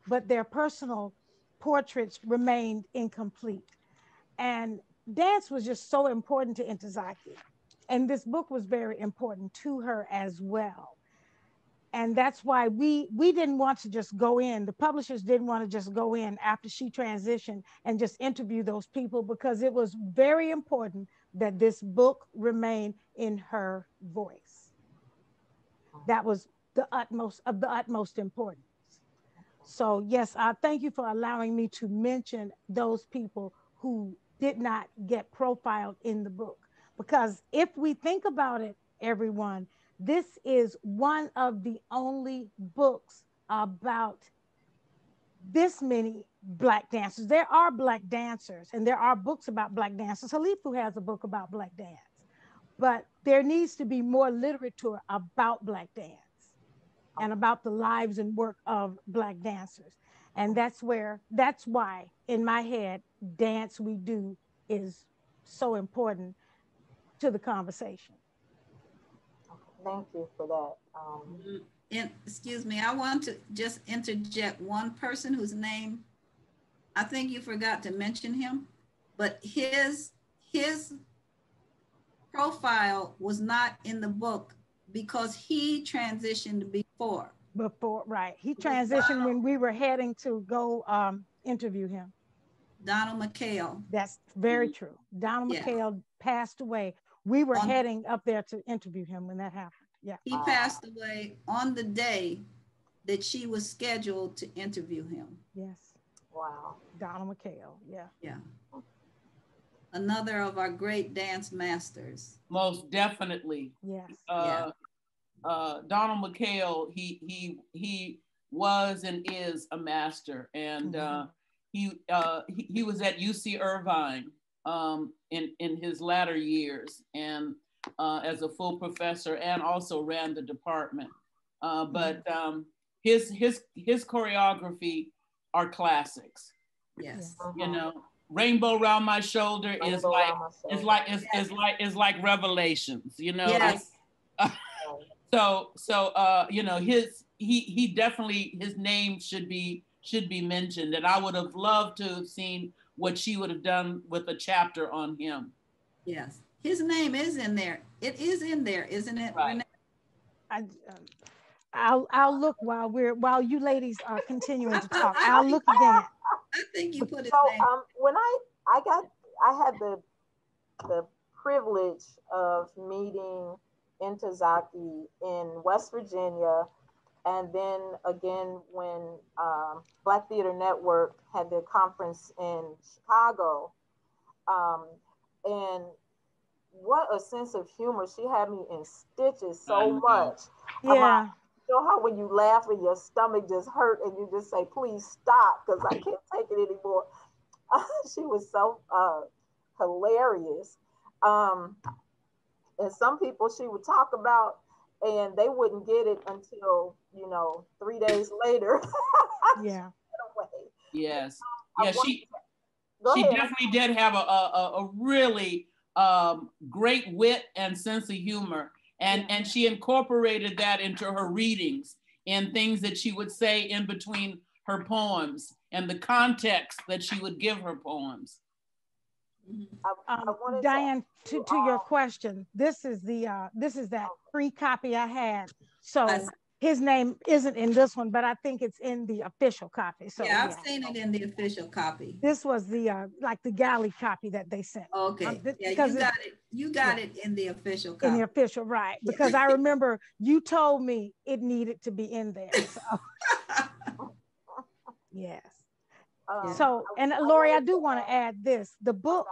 but their personal portraits remained incomplete. And dance was just so important to Ntozake, and this book was very important to her as well. And that's why we we didn't want to just go in, the publishers didn't want to just go in after she transitioned and just interview those people, because it was very important that this book remain in her voice. That was the utmost of the utmost importance. So yes, I thank you for allowing me to mention those people who did not get profiled in the book. Because if we think about it, everyone, this is one of the only books about this many Black dancers. There are Black dancers, and there are books about Black dancers. Halifu has a book about Black dance. But there needs to be more literature about Black dance and about the lives and work of Black dancers. And that's where, that's why in my head, Dance We Do is so important to the conversation. Thank you for that. Um, and, excuse me, I want to just interject one person whose name, I think you forgot to mention him, but his, his profile was not in the book because he transitioned before. Before, right. He transitioned Donald, when we were heading to go um, interview him. Donald McHale. That's very mm-hmm. true. Donald yeah. McHale passed away. We were on, heading up there to interview him when that happened. Yeah. He passed away on the day that she was scheduled to interview him. Yes. Wow. Donald McHale. Yeah. Yeah. Another of our great dance masters. Most definitely. Yes. Uh, yeah. uh, Donald McHale, he, he, he was and is a master. And mm-hmm. uh, he, uh, he, he was at U C Irvine. Um, in, in his latter years and uh, as a full professor, and also ran the department. Uh, but um, his, his, his choreography are classics. Yes. Uh-huh. You know, Rainbow Round My Shoulder Rainbow is like, it's like, it's, yes. it's like, it's like Revelations, you know? Yes. Like, uh, so, so uh, you know, his, he, he definitely, his name should be, should be mentioned. And I would have loved to have seen what she would have done with a chapter on him. Yes, his name is in there. It is in there, isn't it? Right. I, um, I'll I'll look while we're while you ladies are continuing to talk. I'll think, look again. I think you put his so, name. Um, when I I got I had the the privilege of meeting Ntozake in West Virginia. And then again, when um, Black Theater Network had their conference in Chicago, um, and what a sense of humor. She had me in stitches so much. Yeah. About, you know how when you laugh and your stomach just hurt and you just say, please stop, because I can't take it anymore. She was so uh, hilarious. Um, and some people she would talk about, and they wouldn't get it until, you know, three days later. Yeah. Yes. Yeah, she she definitely did have a, a, a really um, great wit and sense of humor. And, and she incorporated that into her readings and things that she would say in between her poems and the context that she would give her poems. Um, Diane, to, to your question, this is the uh, this is that free copy I had. So his name isn't in this one, but I think it's in the official copy. So yeah, I've yeah. seen it in the official copy. This was the uh, like the galley copy that they sent. Okay, um, this, yeah, you got it. You got yeah. it in the official copy. In the official, right? Because I remember you told me it needed to be in there. So. Yes. Um, so, and Laurie, I do want to add this, the book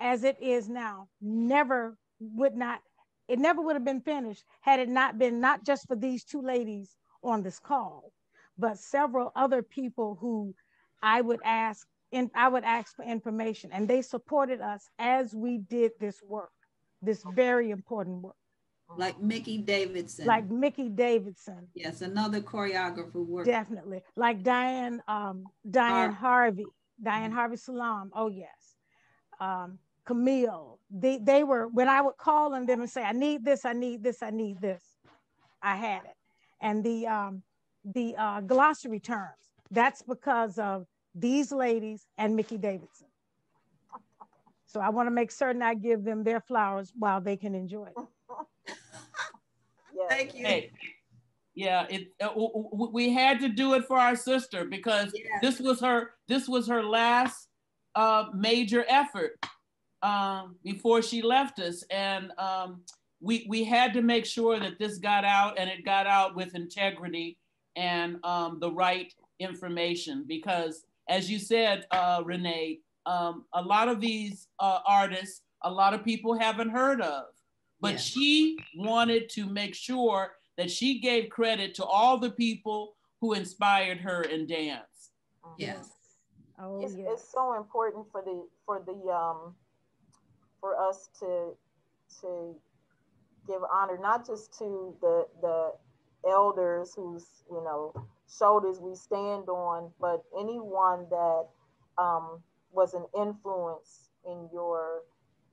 as it is now never would not, it never would have been finished had it not been not just for these two ladies on this call, but several other people who I would ask, and I would ask for information, and they supported us as we did this work, this very important work. Like Mickey Davidson. Like Mickey Davidson. Yes, another choreographer work. Definitely. Like Diane, um, Diane Har Harvey, Diane mm-hmm. Harvey Salam. Oh, yes. Um, Camille. They, they were, when I would call on them and say, I need this, I need this, I need this, I had it. And the, um, the uh, glossary terms, that's because of these ladies and Mickey Davidson. So I want to make certain I give them their flowers while they can enjoy it. Thank you. Hey, yeah, it, uh, we had to do it for our sister because yes. this was her this was her last uh, major effort um, before she left us, and um, we we had to make sure that this got out, and it got out with integrity and um, the right information, because as you said, uh, Renee, um, a lot of these uh, artists, a lot of people haven't heard of. But yes. she wanted to make sure that she gave credit to all the people who inspired her in dance. Mm-hmm. Yes. Oh, it's, yes. It's so important for the for the um for us to to give honor not just to the the elders whose you know shoulders we stand on, but anyone that um, was an influence in your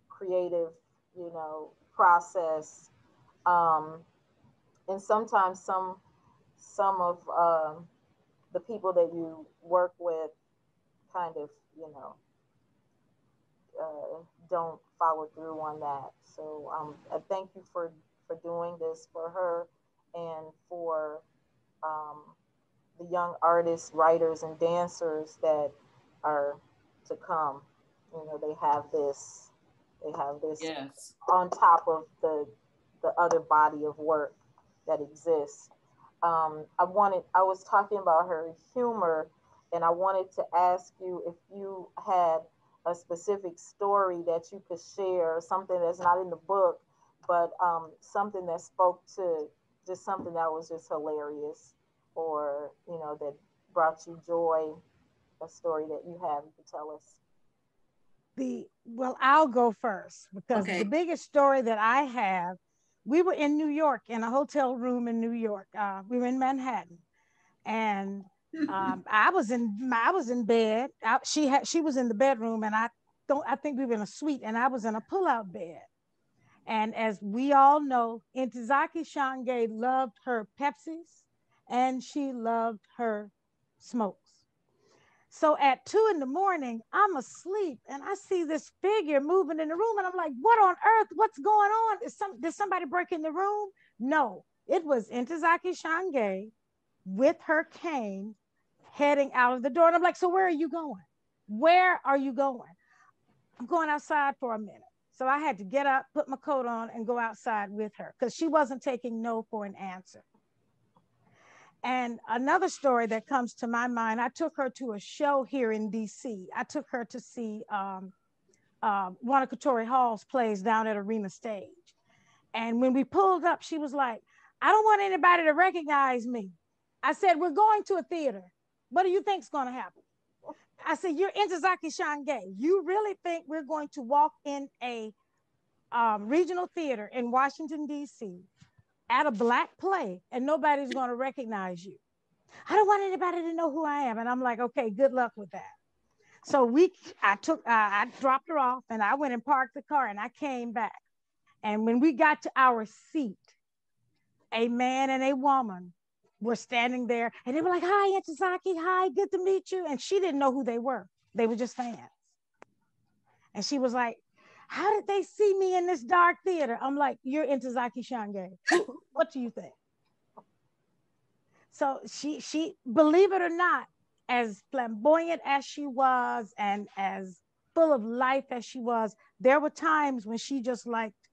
creative you know process, um, and sometimes some some of um, the people that you work with kind of you know uh, don't follow through on that. So um, I thank you for for doing this for her and for um, the young artists, writers, and dancers that are to come. You know, they have this, they have this yes. on top of the the other body of work that exists. Um, I wanted, I was talking about her humor, and I wanted to ask you if you had a specific story that you could share, something that's not in the book, but um, something that spoke to just something that was just hilarious, or, you know, that brought you joy, a story that you have you could tell us. The, well, I'll go first, because okay. the biggest story that I have, we were in New York, in a hotel room in New York. Uh, we were in Manhattan, and um, I was in I was in bed. I, she had she was in the bedroom, and I don't I think we were in a suite, and I was in a pull-out bed. And as we all know, Ntozake Shange loved her Pepsis, and she loved her smokes. So at two in the morning, I'm asleep, and I see this figure moving in the room, and I'm like, "What on earth? What's going on? Is some did somebody break in the room?" No, it was Ntozake Shange with her cane, heading out of the door. And I'm like, so where are you going? Where are you going? I'm going outside for a minute. So I had to get up, put my coat on, and go outside with her, because she wasn't taking no for an answer. And another story that comes to my mind, I took her to a show here in D C. I took her to see um, uh, one of Katori Hall's plays down at Arena Stage. And when we pulled up, she was like, "I don't want anybody to recognize me." I said, "We're going to a theater. What do you think's going to happen?" I said, "You're Ntozake Shange. You really think we're going to walk in a um, regional theater in Washington, D C at a Black play and nobody's going to recognize you? I don't want anybody to know who I am." And I'm like, okay, good luck with that. So we, I took, uh, I dropped her off, and I went and parked the car, and I came back. And when we got to our seat, a man and a woman were standing there, and they were like, "Hi, Ntozake, hi, good to meet you." And she didn't know who they were. They were just fans. And she was like, "How did they see me in this dark theater?" I'm like, "You're Ntozake Shange. What do you think?" So she, she, believe it or not, as flamboyant as she was and as full of life as she was, there were times when she just liked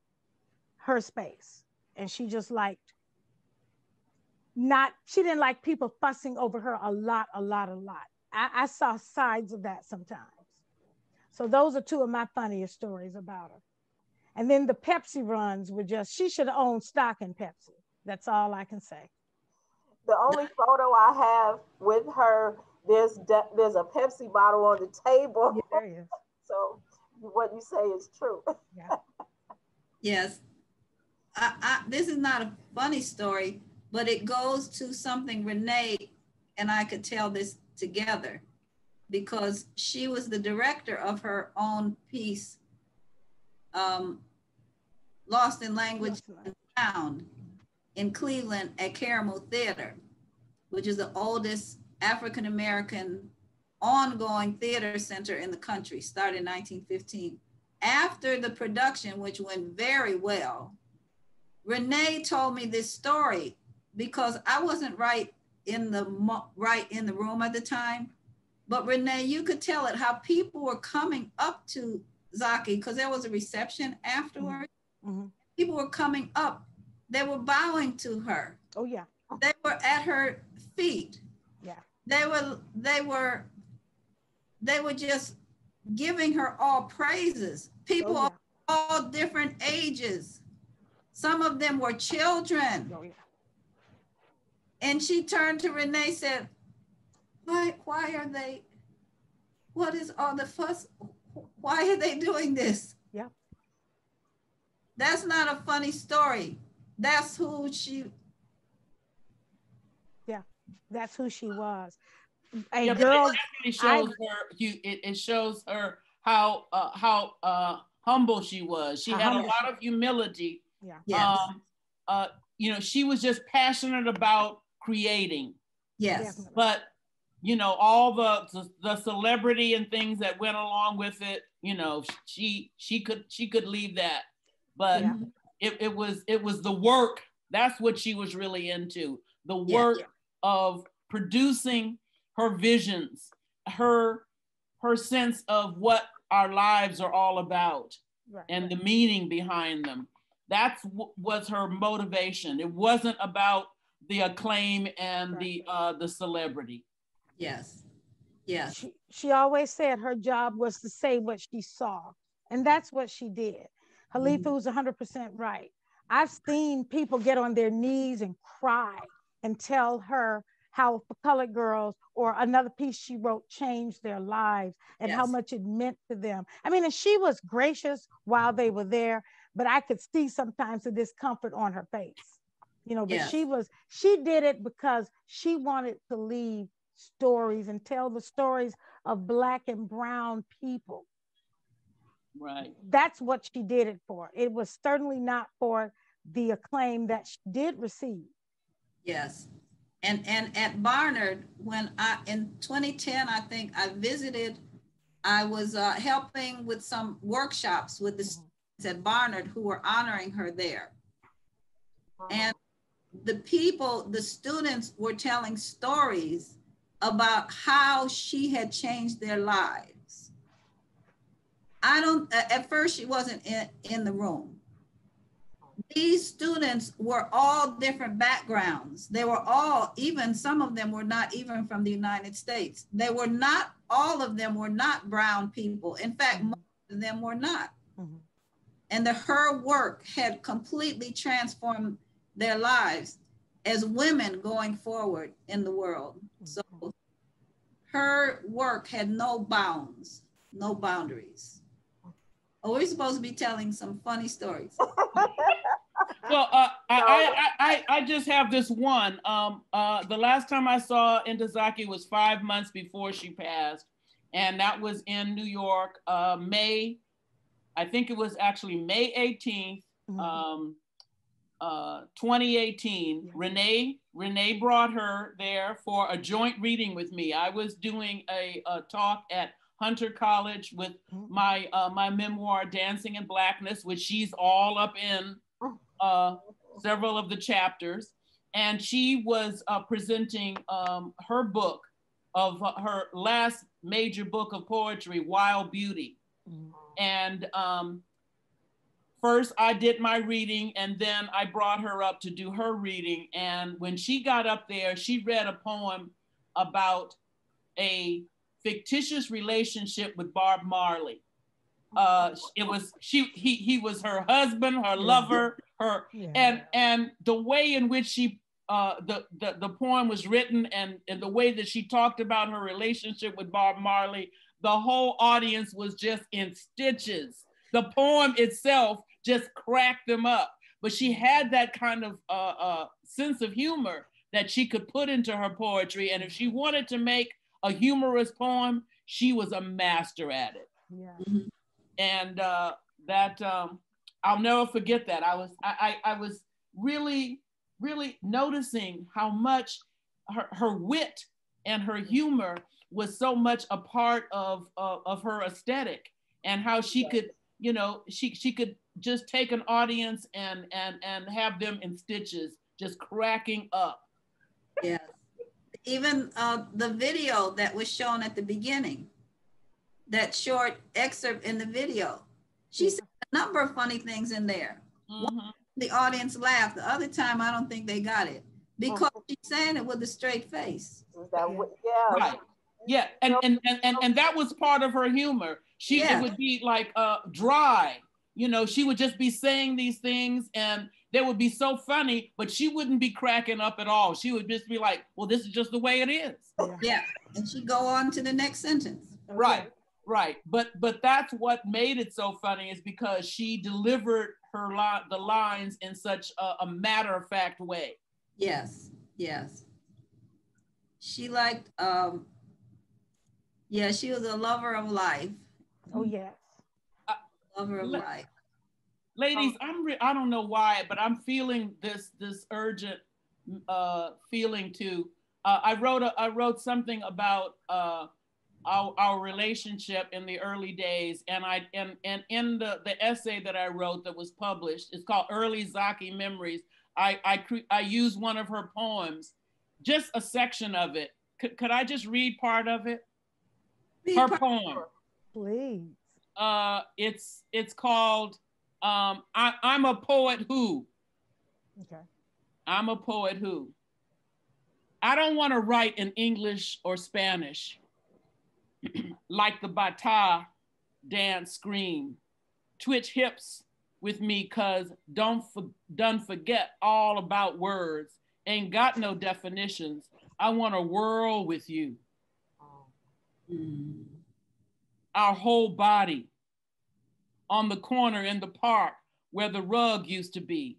her space, and she just liked Not, she didn't like people fussing over her a lot, a lot, a lot. I, I saw sides of that sometimes. So those are two of my funniest stories about her. And then the Pepsi runs were just, she should have owned stock in Pepsi. That's all I can say. The only photo I have with her, there's, there's a Pepsi bottle on the table. Yeah, there is. So what you say is true. Yeah. Yes. I, I, this is not a funny story, but it goes to something Renee and I could tell this together, because she was the director of her own piece, um, Lost in Language and Sound, in Cleveland at Karamu Theater, which is the oldest African-American ongoing theater center in the country, started in nineteen fifteen. After the production, which went very well, Renee told me this story, because I wasn't right in the right in the room at the time, but Renee, you could tell it how people were coming up to Zaki, because there was a reception afterwards. Mm-hmm. People were coming up; they were bowing to her. Oh yeah, they were at her feet. Yeah, they were they were they were just giving her all praises. People oh, yeah. of all different ages. Some of them were children. Oh, yeah. And she turned to Renee, said, why, why are they, what is all the fuss? Why are they doing this? Yeah. That's not a funny story. That's who she. Yeah, that's who she was. A yeah, girl. It shows I, her. You. It, it shows her how uh, how uh, humble she was. She had a lot of humility. Yeah. Yes. Um, uh, you know, she was just passionate about creating. Yes. Definitely. But you know, all the, the the celebrity and things that went along with it. You know, she she could she could leave that. But yeah. it, it was it was the work. That's what she was really into. The work yeah, yeah. of producing her visions, her her sense of what our lives are all about, right, and right. the meaning behind them. That's w was her motivation. It wasn't about the acclaim and right. the uh, the celebrity. Yes, yes. She, she always said her job was to say what she saw, and that's what she did. Halifu's one hundred percent right. I've seen people get on their knees and cry and tell her how For Colored Girls or another piece she wrote changed their lives and yes. how much it meant to them. I mean, and she was gracious while they were there, but I could see sometimes the discomfort on her face. You know, but yes. she was, she did it because she wanted to leave stories and tell the stories of Black and brown people. Right. That's what she did it for. It was certainly not for the acclaim that she did receive. Yes. And and at Barnard, when I in twenty ten, I think I visited, I was uh, helping with some workshops with the students at Barnard who were honoring her there. And the people, the students were telling stories about how she had changed their lives. I don't, at first she wasn't in, in the room. These students were all different backgrounds. They were all, even some of them were not even from the United States. They were not, all of them were not brown people. In fact, most of them were not. Mm-hmm. And the, her work had completely transformed their lives as women going forward in the world. So her work had no bounds, no boundaries. Oh, we're supposed to be telling some funny stories. Well, uh, I, I, I, I just have this one. Um, uh, the last time I saw Ntozake was five months before she passed. And that was in New York, uh, May, I think it was actually May eighteenth, mm-hmm. um, uh, twenty eighteen. Yeah. Renee, Renee brought her there for a joint reading with me. I was doing a, a talk at Hunter College with my uh, my memoir, Dancing in Blackness, which she's all up in uh, several of the chapters. And she was uh, presenting um, her book of uh, her last major book of poetry, Wild Beauty. And um, first I did my reading and then I brought her up to do her reading. And when she got up there, she read a poem about a fictitious relationship with Bob Marley. Uh, it was she. He. He was her husband, her lover, her, yeah. and and the way in which she, uh, the the the poem was written, and and the way that she talked about her relationship with Bob Marley, the whole audience was just in stitches. The poem itself just cracked them up. But she had that kind of uh, uh, sense of humor that she could put into her poetry, and if she wanted to make a humorous poem, she was a master at it. Yeah. Mm-hmm. And uh, that, um, I'll never forget that. I was, I, I, I was really, really noticing how much her, her wit and her humor was so much a part of, of, of her aesthetic and how she could, you know, she, she could just take an audience and, and, and have them in stitches, just cracking up. Yeah. Even uh, the video that was shown at the beginning, that short excerpt in the video, she said a number of funny things in there. Mm-hmm. One, the audience laughed. The other time, I don't think they got it because mm-hmm. she's saying it with a straight face. That would, yeah. Right. Yeah, and, and, and, and, and that was part of her humor. She yeah. it would be like uh, dry. You know, she would just be saying these things and they would be so funny, but she wouldn't be cracking up at all. She would just be like, well, this is just the way it is. Yeah. And she'd go on to the next sentence. Right. Right, but but that's what made it so funny, is because she delivered her li the lines in such a, a matter of fact way. Yes, yes. She liked, um, yeah, she was a lover of life. Oh yes, uh, lover of life. Ladies, um, I'm re I don't know why, but I'm feeling this this urgent uh, feeling to. Uh, I wrote a I wrote something about. Uh, Our, our relationship in the early days, and I and and in the the essay that I wrote that was published, it's called "Early Zaki Memories." I I cre I use one of her poems, just a section of it. C could I just read part of it? Read her poem, please. Uh, it's it's called um, I, "I'm a Poet Who." Okay. I'm a poet who. I don't want to write in English or Spanish. Like the bata, dance, scream, twitch hips with me, cause don't for, done forget all about words, ain't got no definitions. I wanna whirl with you. Mm. Our whole body on the corner in the park where the rug used to be.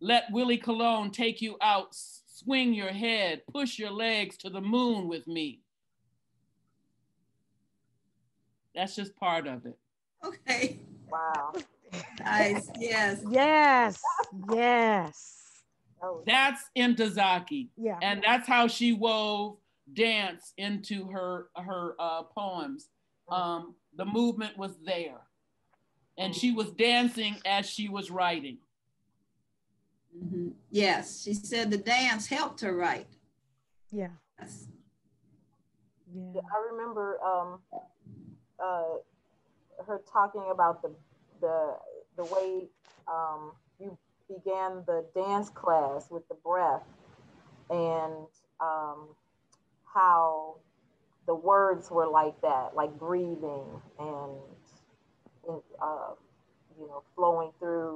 Let Willie Colon take you out, swing your head, push your legs to the moon with me. That's just part of it. Okay. Wow. Nice. Yes. Yes. Yes. That's Ntozake. Yeah. And that's how she wove dance into her her uh, poems. Um, the movement was there, and she was dancing as she was writing. Mm-hmm. Yes, she said the dance helped her write. Yeah. Yes. Yeah. I remember. Um, Uh, her talking about the the the way um, you began the dance class with the breath, and um, how the words were like that, like breathing and uh, you know, flowing through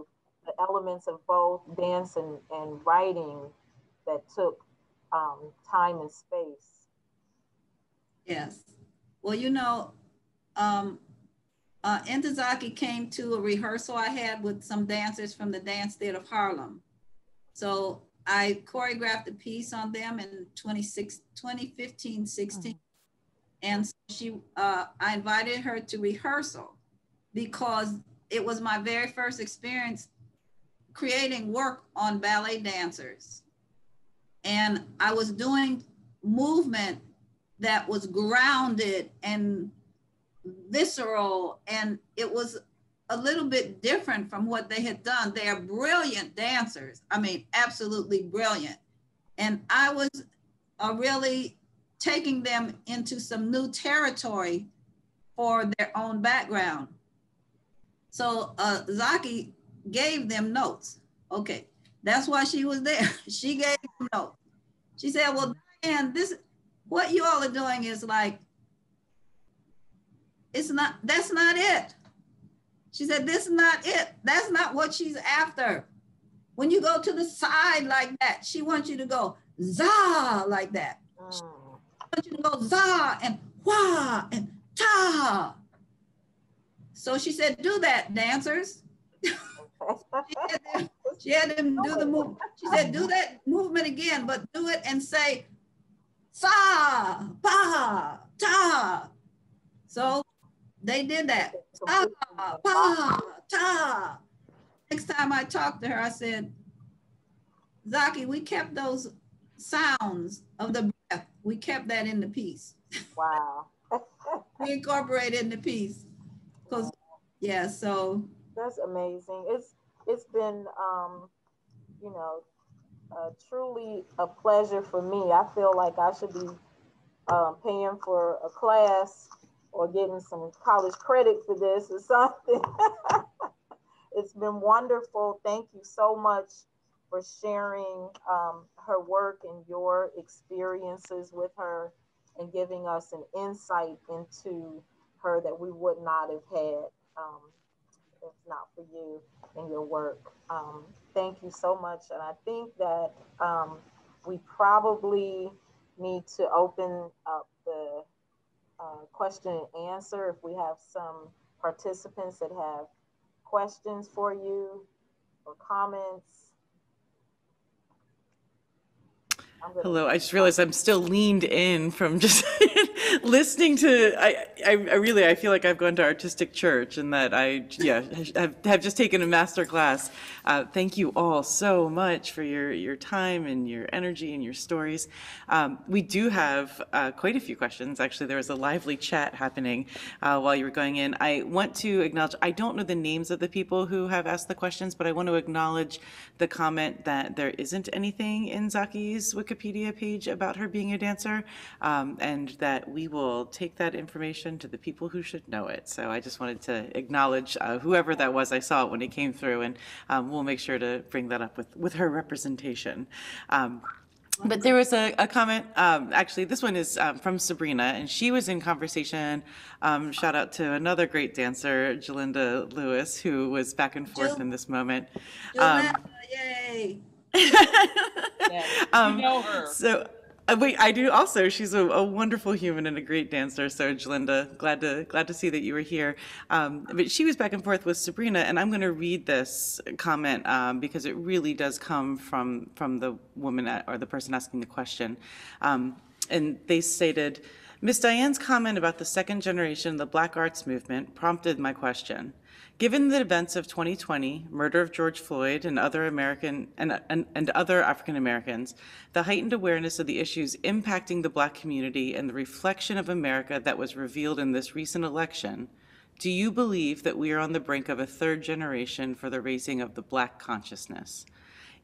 the elements of both dance and, and writing that took um, time and space. Yes. Well, you know, Um, uh, Ntozake came to a rehearsal I had with some dancers from the Dance Theater of Harlem. So I choreographed a piece on them in twenty fifteen sixteen. Mm-hmm. And so she, uh, I invited her to rehearsal because it was my very first experience creating work on ballet dancers. And I was doing movement that was grounded and visceral, and it was a little bit different from what they had done. They are brilliant dancers. I mean, absolutely brilliant. And I was uh, really taking them into some new territory for their own background. So uh, Zaki gave them notes. Okay, that's why she was there. She gave them notes. She said, well, Dianne, this, what you all are doing is like, it's not, that's not it. She said, this is not it. That's not what she's after. When you go to the side like that, she wants you to go za like that. Mm. She wants you to go za and wah and ta. So she said, do that, dancers. she, had them, she had them do the move. She said, do that movement again, but do it and say sa, ba, ta. So they did that. Ta, pa, ta. Next time I talked to her, I said, Zaki, we kept those sounds of the breath. We kept that in the piece. Wow. We incorporated in the piece. Cause, yeah, so. That's amazing. It's It's been, um, you know, uh, truly a pleasure for me. I feel like I should be um, paying for a class or getting some college credit for this or something. It's been wonderful. Thank you so much for sharing um, her work and your experiences with her and giving us an insight into her that we would not have had um, if not for you and your work. Um, thank you so much. And I think that um, we probably need to open up the uh, question and answer if we have some participants that have questions for you or comments. Hello, I just realized I'm still leaned in from just listening to, I, I I really, I feel like I've gone to artistic church and that I, yeah, have, have just taken a master class. Uh, thank you all so much for your, your time and your energy and your stories. Um, we do have uh, quite a few questions. Actually, there was a lively chat happening uh, while you were going in. I want to acknowledge, I don't know the names of the people who have asked the questions, but I want to acknowledge the comment that there isn't anything in Zaki's Wikipedia Wikipedia page about her being a dancer, um, and that we will take that information to the people who should know it. So I just wanted to acknowledge uh, whoever that was. I saw it when it came through, and um, we'll make sure to bring that up with, with her representation. Um, But there was a, a comment, um, actually this one is um, from Sabrina, and she was in conversation, um, shout out to another great dancer, Jalinda Lewis, who was back and forth Jill. in this moment. Jalinda, um, yay! Yeah, um, you know her. So uh, wait, I do also. She's a, a wonderful human and a great dancer. So Jalinda, glad to glad to see that you were here. Um, but she was back and forth with Sabrina, and I'm going to read this comment um, because it really does come from from the woman at, or the person asking the question. Um, and they stated, "Miss Diane's comment about the second generation of the Black Arts Movement prompted my question. Given the events of twenty twenty, murder of George Floyd and other American and, and, and other African Americans, the heightened awareness of the issues impacting the Black community and the reflection of America that was revealed in this recent election, do you believe that we are on the brink of a third generation for the raising of the Black consciousness?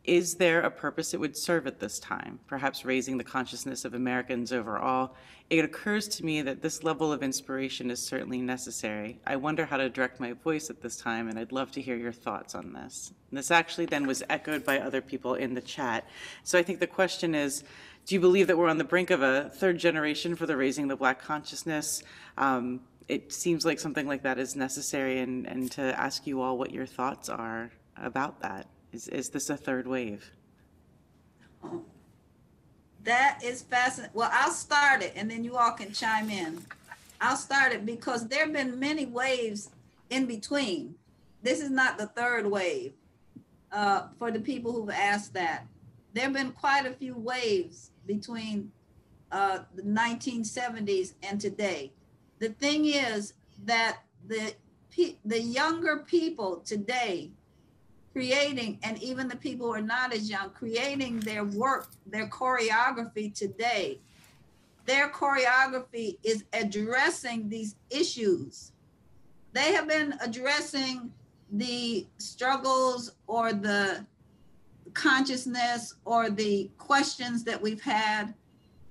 Is there a purpose it would serve at this time, perhaps raising the consciousness of Americans overall? It occurs to me that this level of inspiration is certainly necessary. I wonder how to direct my voice at this time, and I'd love to hear your thoughts on this." And this actually then was echoed by other people in the chat. So I think the question is, do you believe that we're on the brink of a third generation for the raising the Black consciousness? Um, it seems like something like that is necessary, and, and to ask you all what your thoughts are about that. Is, is this a third wave? That is fascinating. Well, I'll start it and then you all can chime in. I'll start it because there have been many waves in between. This is not the third wave uh, for the people who've asked that. There have been quite a few waves between uh, the nineteen seventies and today. The thing is that the, the younger people today creating, and even the people who are not as young, creating their work, their choreography today, their choreography is addressing these issues. They have been addressing the struggles or the consciousness or the questions that we've had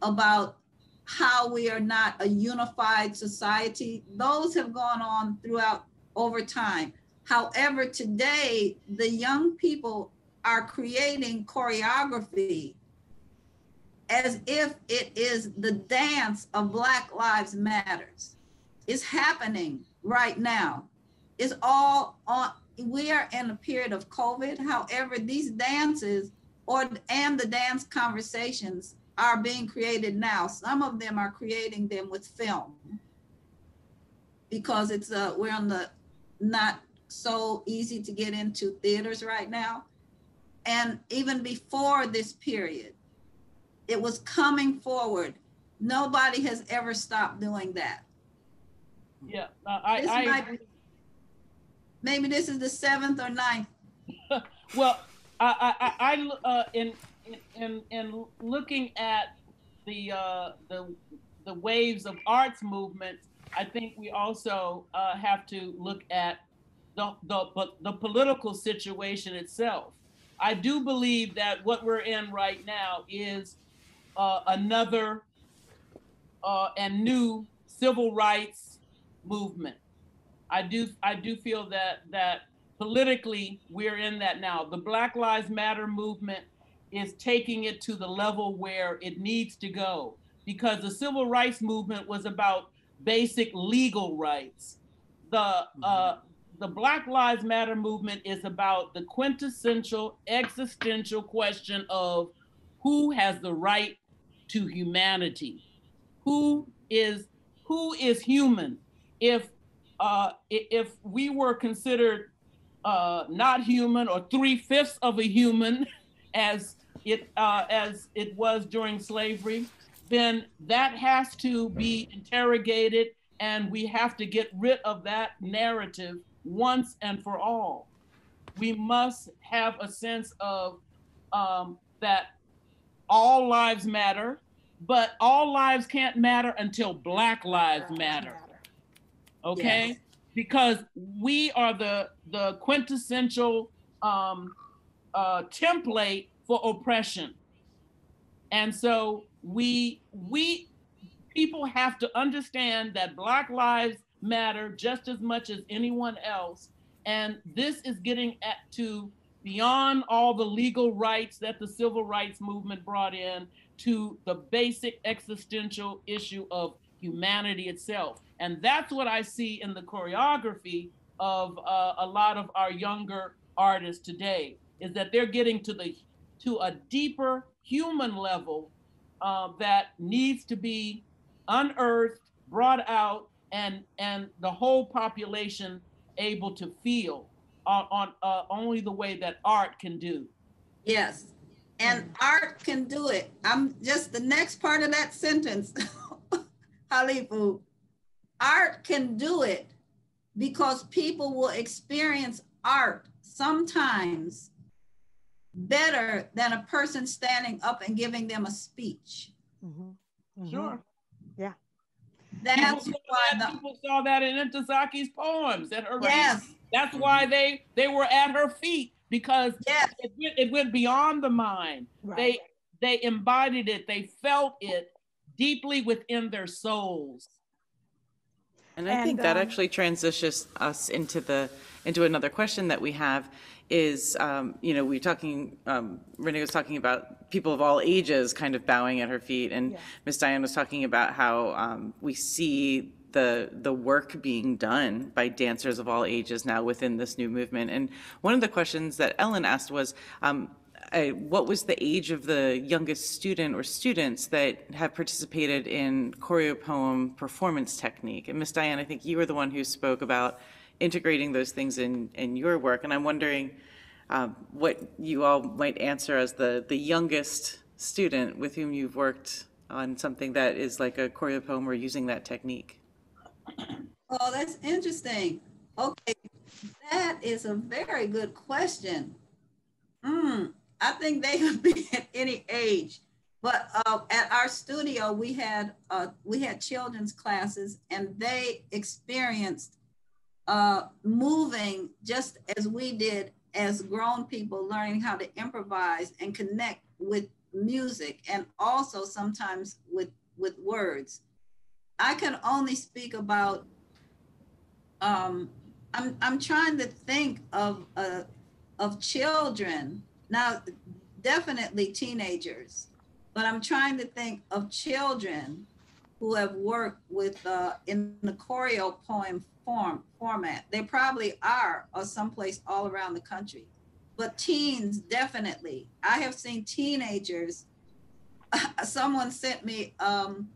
about how we are not a unified society. Those have gone on throughout over time. However, today, the young people are creating choreography as if it is the dance of Black Lives Matters. It's happening right now. It's all on, we are in a period of COVID. However, these dances or and the dance conversations are being created now. Some of them are creating them with film because it's uh, we're on the not, so easy to get into theaters right now. And even before this period, it was coming forward. Nobody has ever stopped doing that. Yeah, uh, I, this I might be, maybe this is the seventh or ninth. Well, I, I, I uh, in, in, in looking at the, uh, the, the waves of arts movements, I think we also uh, have to look at The, the, the political situation itself. I do believe that what we're in right now is uh, another uh, and new civil rights movement. I do, I do feel that, that politically we're in that now. The Black Lives Matter movement is taking it to the level where it needs to go, because the civil rights movement was about basic legal rights. The, mm-hmm. uh, The Black Lives Matter movement is about the quintessential existential question of who has the right to humanity? Who is who is human? If uh, if we were considered uh, not human, or three-fifths of a human, as it uh, as it was during slavery, then that has to be interrogated, and we have to get rid of that narrative once and for all. We must have a sense of um, that all lives matter, but all lives can't matter until Black lives matter. Okay? Yes. Because we are the, the quintessential um, uh, template for oppression. And so we, we people have to understand that Black lives matter just as much as anyone else. And this is getting at to beyond all the legal rights that the civil rights movement brought in, to the basic existential issue of humanity itself. And that's what I see in the choreography of uh, a lot of our younger artists today, is that they're getting to the to a deeper human level uh, that needs to be unearthed, brought out, and and the whole population able to feel uh, on uh, only the way that art can do. Yes, and art can do it. I'm just the next part of that sentence, Halifu. Art can do it because people will experience art sometimes better than a person standing up and giving them a speech. Mm-hmm. Mm-hmm. Sure. Yeah. That's people why that, the, people saw that in Ntozake's poems. At her yes. Race. That's why they they were at her feet, because yes. it, went, it went beyond the mind. Right. They they embodied it. They felt it deeply within their souls. And I and, think that um, actually transitions us into the into another question that we have is, um, you know, we're talking, um, Renee was talking about people of all ages kind of bowing at her feet, and yeah. Miz Dianne was talking about how um, we see the the work being done by dancers of all ages now within this new movement. And one of the questions that Ellen asked was, um, I, what was the age of the youngest student or students that have participated in choreo-poem performance technique? And Miz Dianne, I think you were the one who spoke about integrating those things in, in your work. And I'm wondering um, what you all might answer as the, the youngest student with whom you've worked on something that is like a choreo-poem or using that technique. Oh, that's interesting. Okay, that is a very good question. Mm. I think they could be at any age, but uh, at our studio we had uh, we had children's classes, and they experienced uh, moving just as we did as grown people, learning how to improvise and connect with music, and also sometimes with with words. I can only speak about. Um, I'm I'm trying to think of uh, of children. Now, definitely teenagers, but I'm trying to think of children who have worked with uh, in the choreo poem form format. They probably are, or someplace all around the country, but teens definitely. I have seen teenagers. Someone sent me um,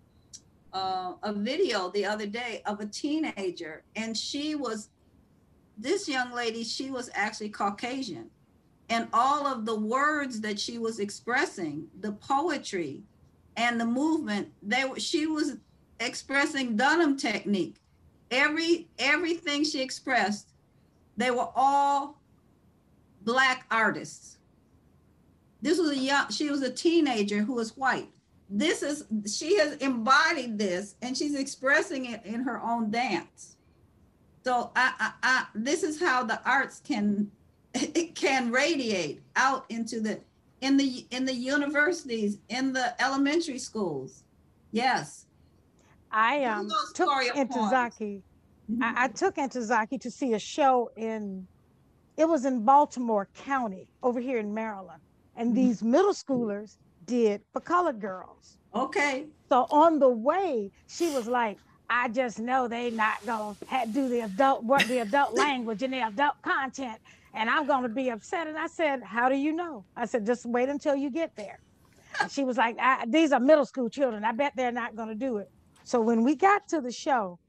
uh, a video the other day of a teenager, and she was, this young lady, she was actually Caucasian. And all of the words that she was expressing, the poetry and the movement, they she was expressing Dunham technique. Every everything she expressed, they were all Black artists. This was a young, she was a teenager who was white. This is, she has embodied this, and she's expressing it in her own dance. So I, I, I this is how the arts can. It can radiate out into the in the in the universities, in the elementary schools. Yes, I um took Ntozake. Mm-hmm. I, I took Ntozake to see a show in. It was in Baltimore County, over here in Maryland, and mm-hmm. these middle schoolers did For Colored Girls. Okay. So on the way, she was like, I just know they not gonna have, do the adult work, the adult language and the adult content, and I'm gonna be upset. And I said, how do you know? I said, just wait until you get there. And she was like, I, these are middle school children. I bet they're not gonna do it. So when we got to the show,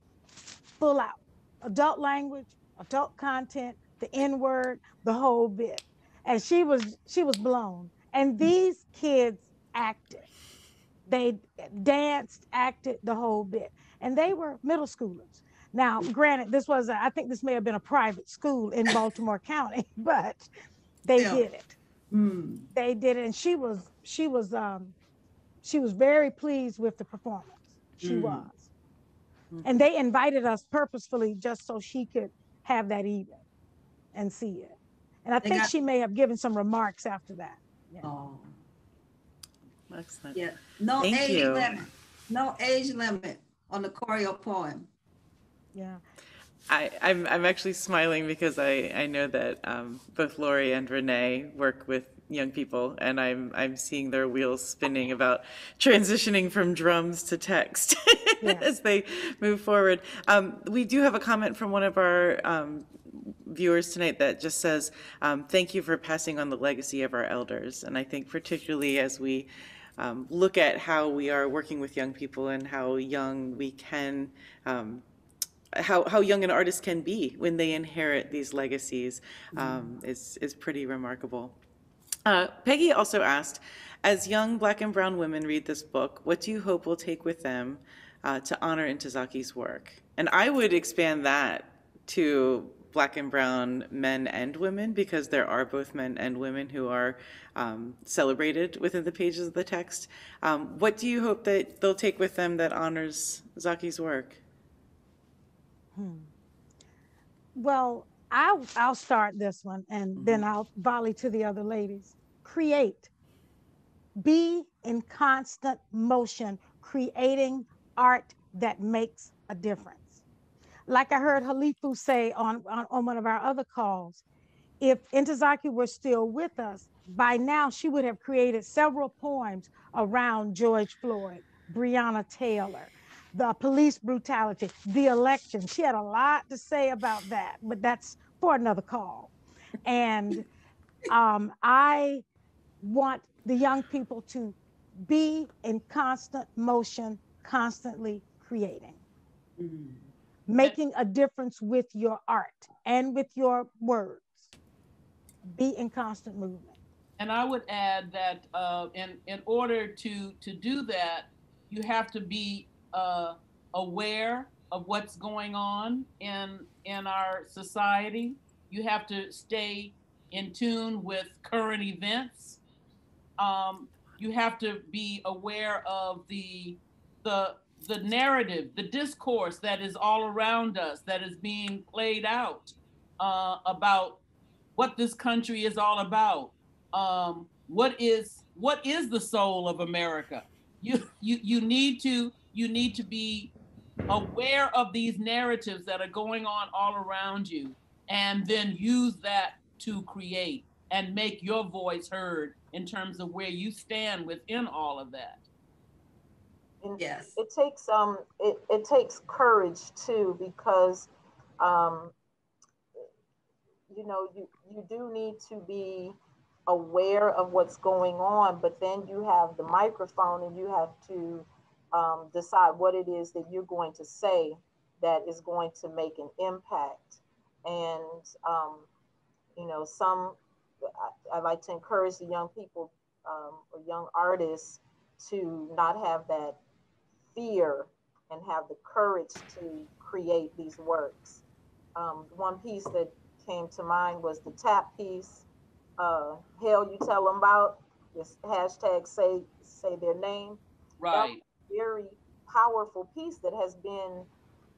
full out, adult language, adult content, the N-word, the whole bit. And she was she was blown. And these kids acted. They danced, acted, the whole bit. And they were middle schoolers. Now, granted, this was, a, I think this may have been a private school in Baltimore County, but they yeah. did it. Mm. They did it. And she was, she was, um, she was very pleased with the performance. She mm. was. Mm. And they invited us purposefully just so she could have that evening and see it. And I they think got... she may have given some remarks after that. Yeah. Oh, excellent. Yeah. No Thank age you. limit. No age limit on the choreo poem. Yeah. I, I'm, I'm actually smiling because I, I know that um, both Laurie and Renee work with young people, and I'm, I'm seeing their wheels spinning about transitioning from drums to text yeah. as they move forward. Um, we do have a comment from one of our um, viewers tonight that just says, um, thank you for passing on the legacy of our elders. And I think particularly as we um, look at how we are working with young people and how young we can um, How, how young an artist can be when they inherit these legacies um, is, is pretty remarkable. Uh, Peggy also asked, as young Black and brown women read this book, what do you hope will take with them uh, to honor Ntozake's work? And I would expand that to Black and brown men and women, because there are both men and women who are um, celebrated within the pages of the text. Um, what do you hope that they'll take with them that honors Ntozake's work? Hmm. Well, I'll, I'll start this one, and mm-hmm. then I'll volley to the other ladies. Create. Be in constant motion, creating art that makes a difference. Like I heard Halifu say on, on, on one of our other calls, if Ntozake were still with us, by now she would have created several poems around George Floyd, Breonna Taylor, the police brutality, the election. She had a lot to say about that, but that's for another call. And um, I want the young people to be in constant motion, constantly creating, mm-hmm. making a difference with your art and with your words. Be in constant movement. And I would add that uh, in, in order to, to do that, you have to be Uh, aware of what's going on in in our society. You have to stay in tune with current events. Um, you have to be aware of the the the narrative, the discourse that is all around us, that is being played out uh, about what this country is all about. Um, what is what is the soul of America? You you you need to. You need to be aware of these narratives that are going on all around you, and then use that to create and make your voice heard in terms of where you stand within all of that. And yes, it takes um, it, it takes courage too, because um, you know, you you do need to be aware of what's going on, but then you have the microphone and you have to Um, decide what it is that you're going to say that is going to make an impact. And, um, you know, some, I, I like to encourage the young people um, or young artists to not have that fear and have the courage to create these works. Um, one piece that came to mind was the tap piece, uh, Hell You Tell Them About, this hashtag say, say their name. Right. That very powerful piece that has been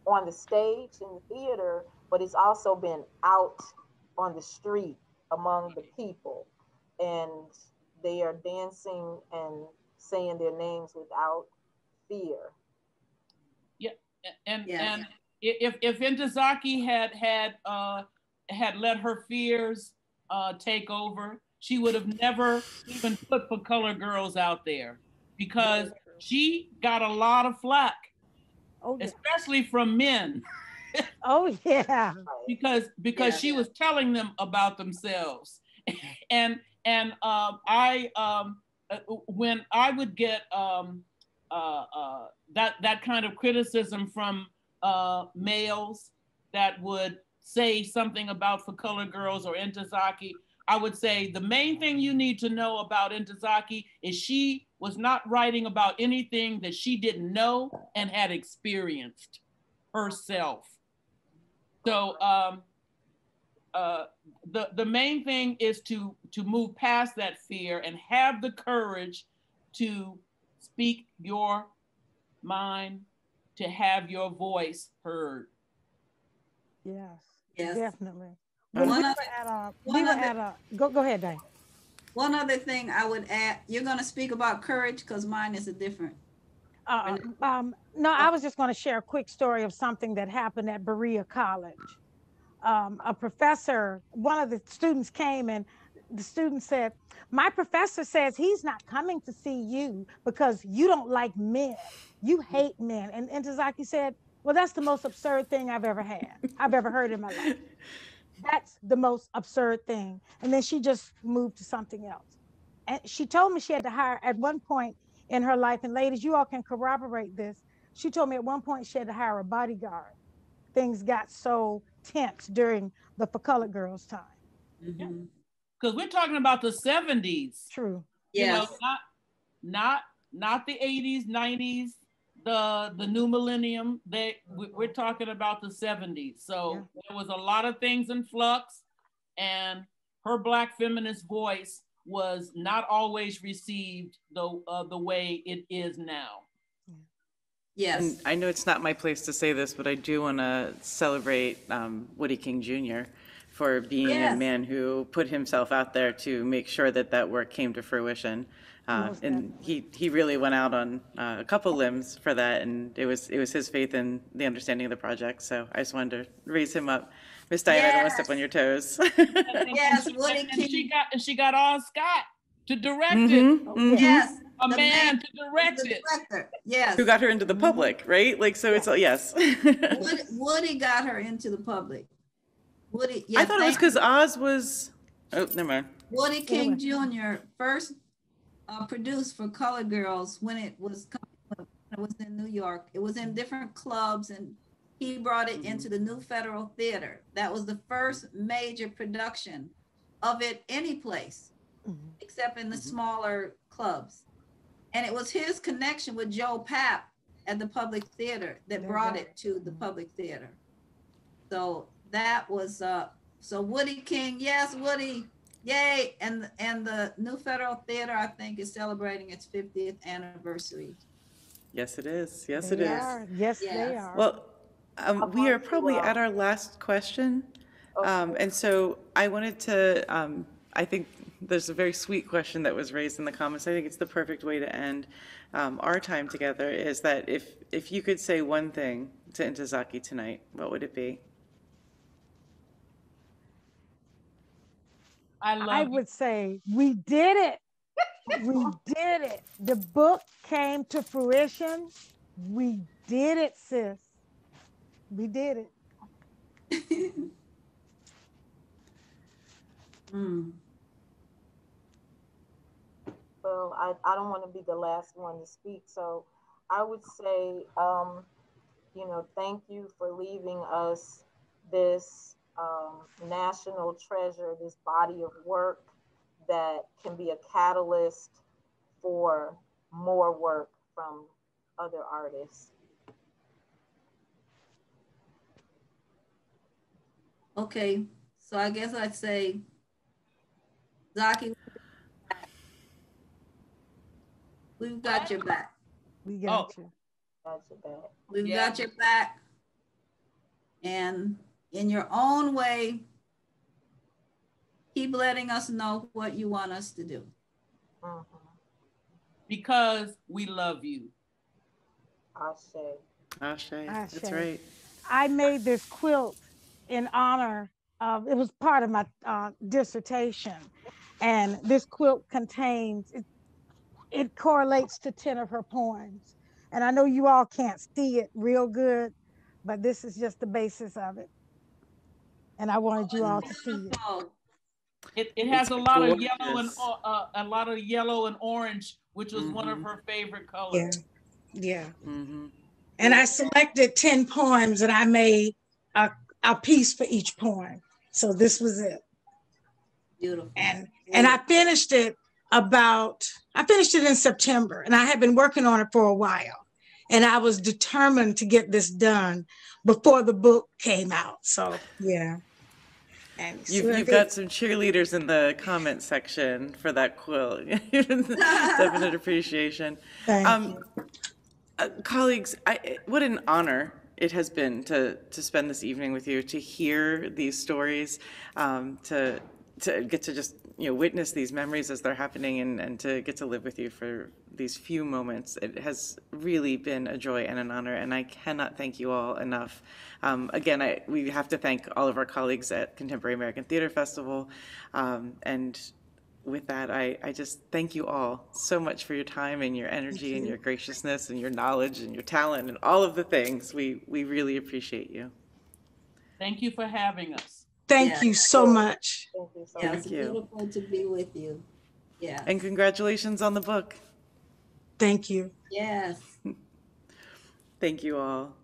on the stage in the theater, but it's also been out on the street among the people, and they are dancing and saying their names without fear. Yeah, and yes. and if if Ntozake had had uh, had let her fears uh, take over, she would have never even put For Colored Girls out there, because she got a lot of flack, oh, yeah. especially from men. oh yeah, because because yeah. she was telling them about themselves, and and um, I um, when I would get um, uh, uh, that, that kind of criticism from uh, males that would say something about For Colored Girls or Ntozake, I would say the main thing you need to know about Ntozake is she was not writing about anything that she didn't know and had experienced herself. So um, uh, the, the main thing is to, to move past that fear and have the courage to speak your mind, to have your voice heard. Yes, yes. Definitely. One we other, at a, one we other at a, go, go ahead, Diane. One other thing I would add, you're going to speak about courage because mine is a different. Uh, um, no, I was just going to share a quick story of something that happened at Berea College. Um, a professor, one of the students came and the student said, my professor says he's not coming to see you because you don't like men. You hate men. And Ntozake said, well, that's the most absurd thing I've ever had. I've ever heard in my life. That's the most absurd thing. And then she just moved to something else. And she told me she had to hire at one point in her life, and ladies, you all can corroborate this. She told me at one point she had to hire a bodyguard. Things got so tense during the For Colored Girls time. Because mm-hmm. we're talking about the seventies. True. Yes. You know, not, not, not the eighties, nineties, the the new millennium. They we're talking about the seventies. So yeah. There was a lot of things in flux, and her Black feminist voice was not always received the uh, the way it is now. Yes. And I know it's not my place to say this, but I do want to celebrate um, Woody King Junior for being yes. a man who put himself out there to make sure that that work came to fruition. Uh, and he, he really went out on uh, a couple limbs for that, and it was it was his faith and the understanding of the project. So I just wanted to raise him up. Miss Diane, yes. I don't want to step on your toes. Yes, and she, and she got and she got on Scott to direct mm-hmm. it. Mm-hmm. Yes, a man, man to direct it. Yes, who got her into the public, right? Like so, it's yes. Woody, Woody got her into the public. Woody, yes, I thought it was because Oz was. Oh, never mind. Woody King Junior first. Uh, produced For Colored Girls when it was coming, when it was in New York. It was in different clubs, and he brought it mm-hmm. into the New Federal Theater. That was the first major production of it any place, mm-hmm. except in the mm-hmm. smaller clubs. And it was his connection with Joe Papp at the Public Theater that They're brought right. it to the Public Theater. So that was uh, so Woody King, yes, Woody. Yay, and, and the New Federal Theater, I think, is celebrating its fiftieth anniversary. Yes, it is. Yes, they it are. is. Yes, yes, they are. Well, um, we are probably at our last question. Okay. Um, and so I wanted to, um, I think there's a very sweet question that was raised in the comments. I think it's the perfect way to end um, our time together is that if, if you could say one thing to Ntozake tonight, what would it be? I, love I would say we did it. We did it. The book came to fruition. We did it, sis. We did it. mm. Well, I, I don't want to be the last one to speak. So I would say, um, you know, thank you for leaving us this Um, national treasure, this body of work that can be a catalyst for more work from other artists. Okay, so I guess I'd say, Zaki, we've got your back. We got oh. you. Got your back. We've yeah. got your back. And in your own way, keep letting us know what you want us to do. Because we love you. Ashe. Ashe. Ashe. That's right. I made this quilt in honor of, it was part of my uh, dissertation. And this quilt contains, it, it correlates to ten of her poems. And I know you all can't see it real good, but this is just the basis of it. And I wanted you all to see it. It, it has a lot of yellow and uh, a lot of yellow and orange, which was mm-hmm. one of her favorite colors. Yeah. Yeah. Mm-hmm. And I selected ten poems and I made a, a piece for each poem. So this was it. Beautiful. And, Beautiful. and I finished it about, I finished it in September, and I had been working on it for a while. And I was determined to get this done before the book came out. So, yeah. And you've, so you've got some cheerleaders in the comment section for that quilt. Definite appreciation. Thank um, you. Uh, colleagues, I, what an honor it has been to, to spend this evening with you, to hear these stories, um, to, to get to just you know witness these memories as they're happening, and, and to get to live with you for these few moments. It has really been a joy and an honor, and I cannot thank you all enough. Um, again, I, we have to thank all of our colleagues at Contemporary American Theater Festival, um, and with that, I, I just thank you all so much for your time and your energy you. and your graciousness and your knowledge and your talent and all of the things. We, we really appreciate you. Thank you for having us. Thank yeah. you so much. Thank you. So yeah, much. It's beautiful to be with you. Yeah. And congratulations on the book. Thank you. Yes. Thank you all.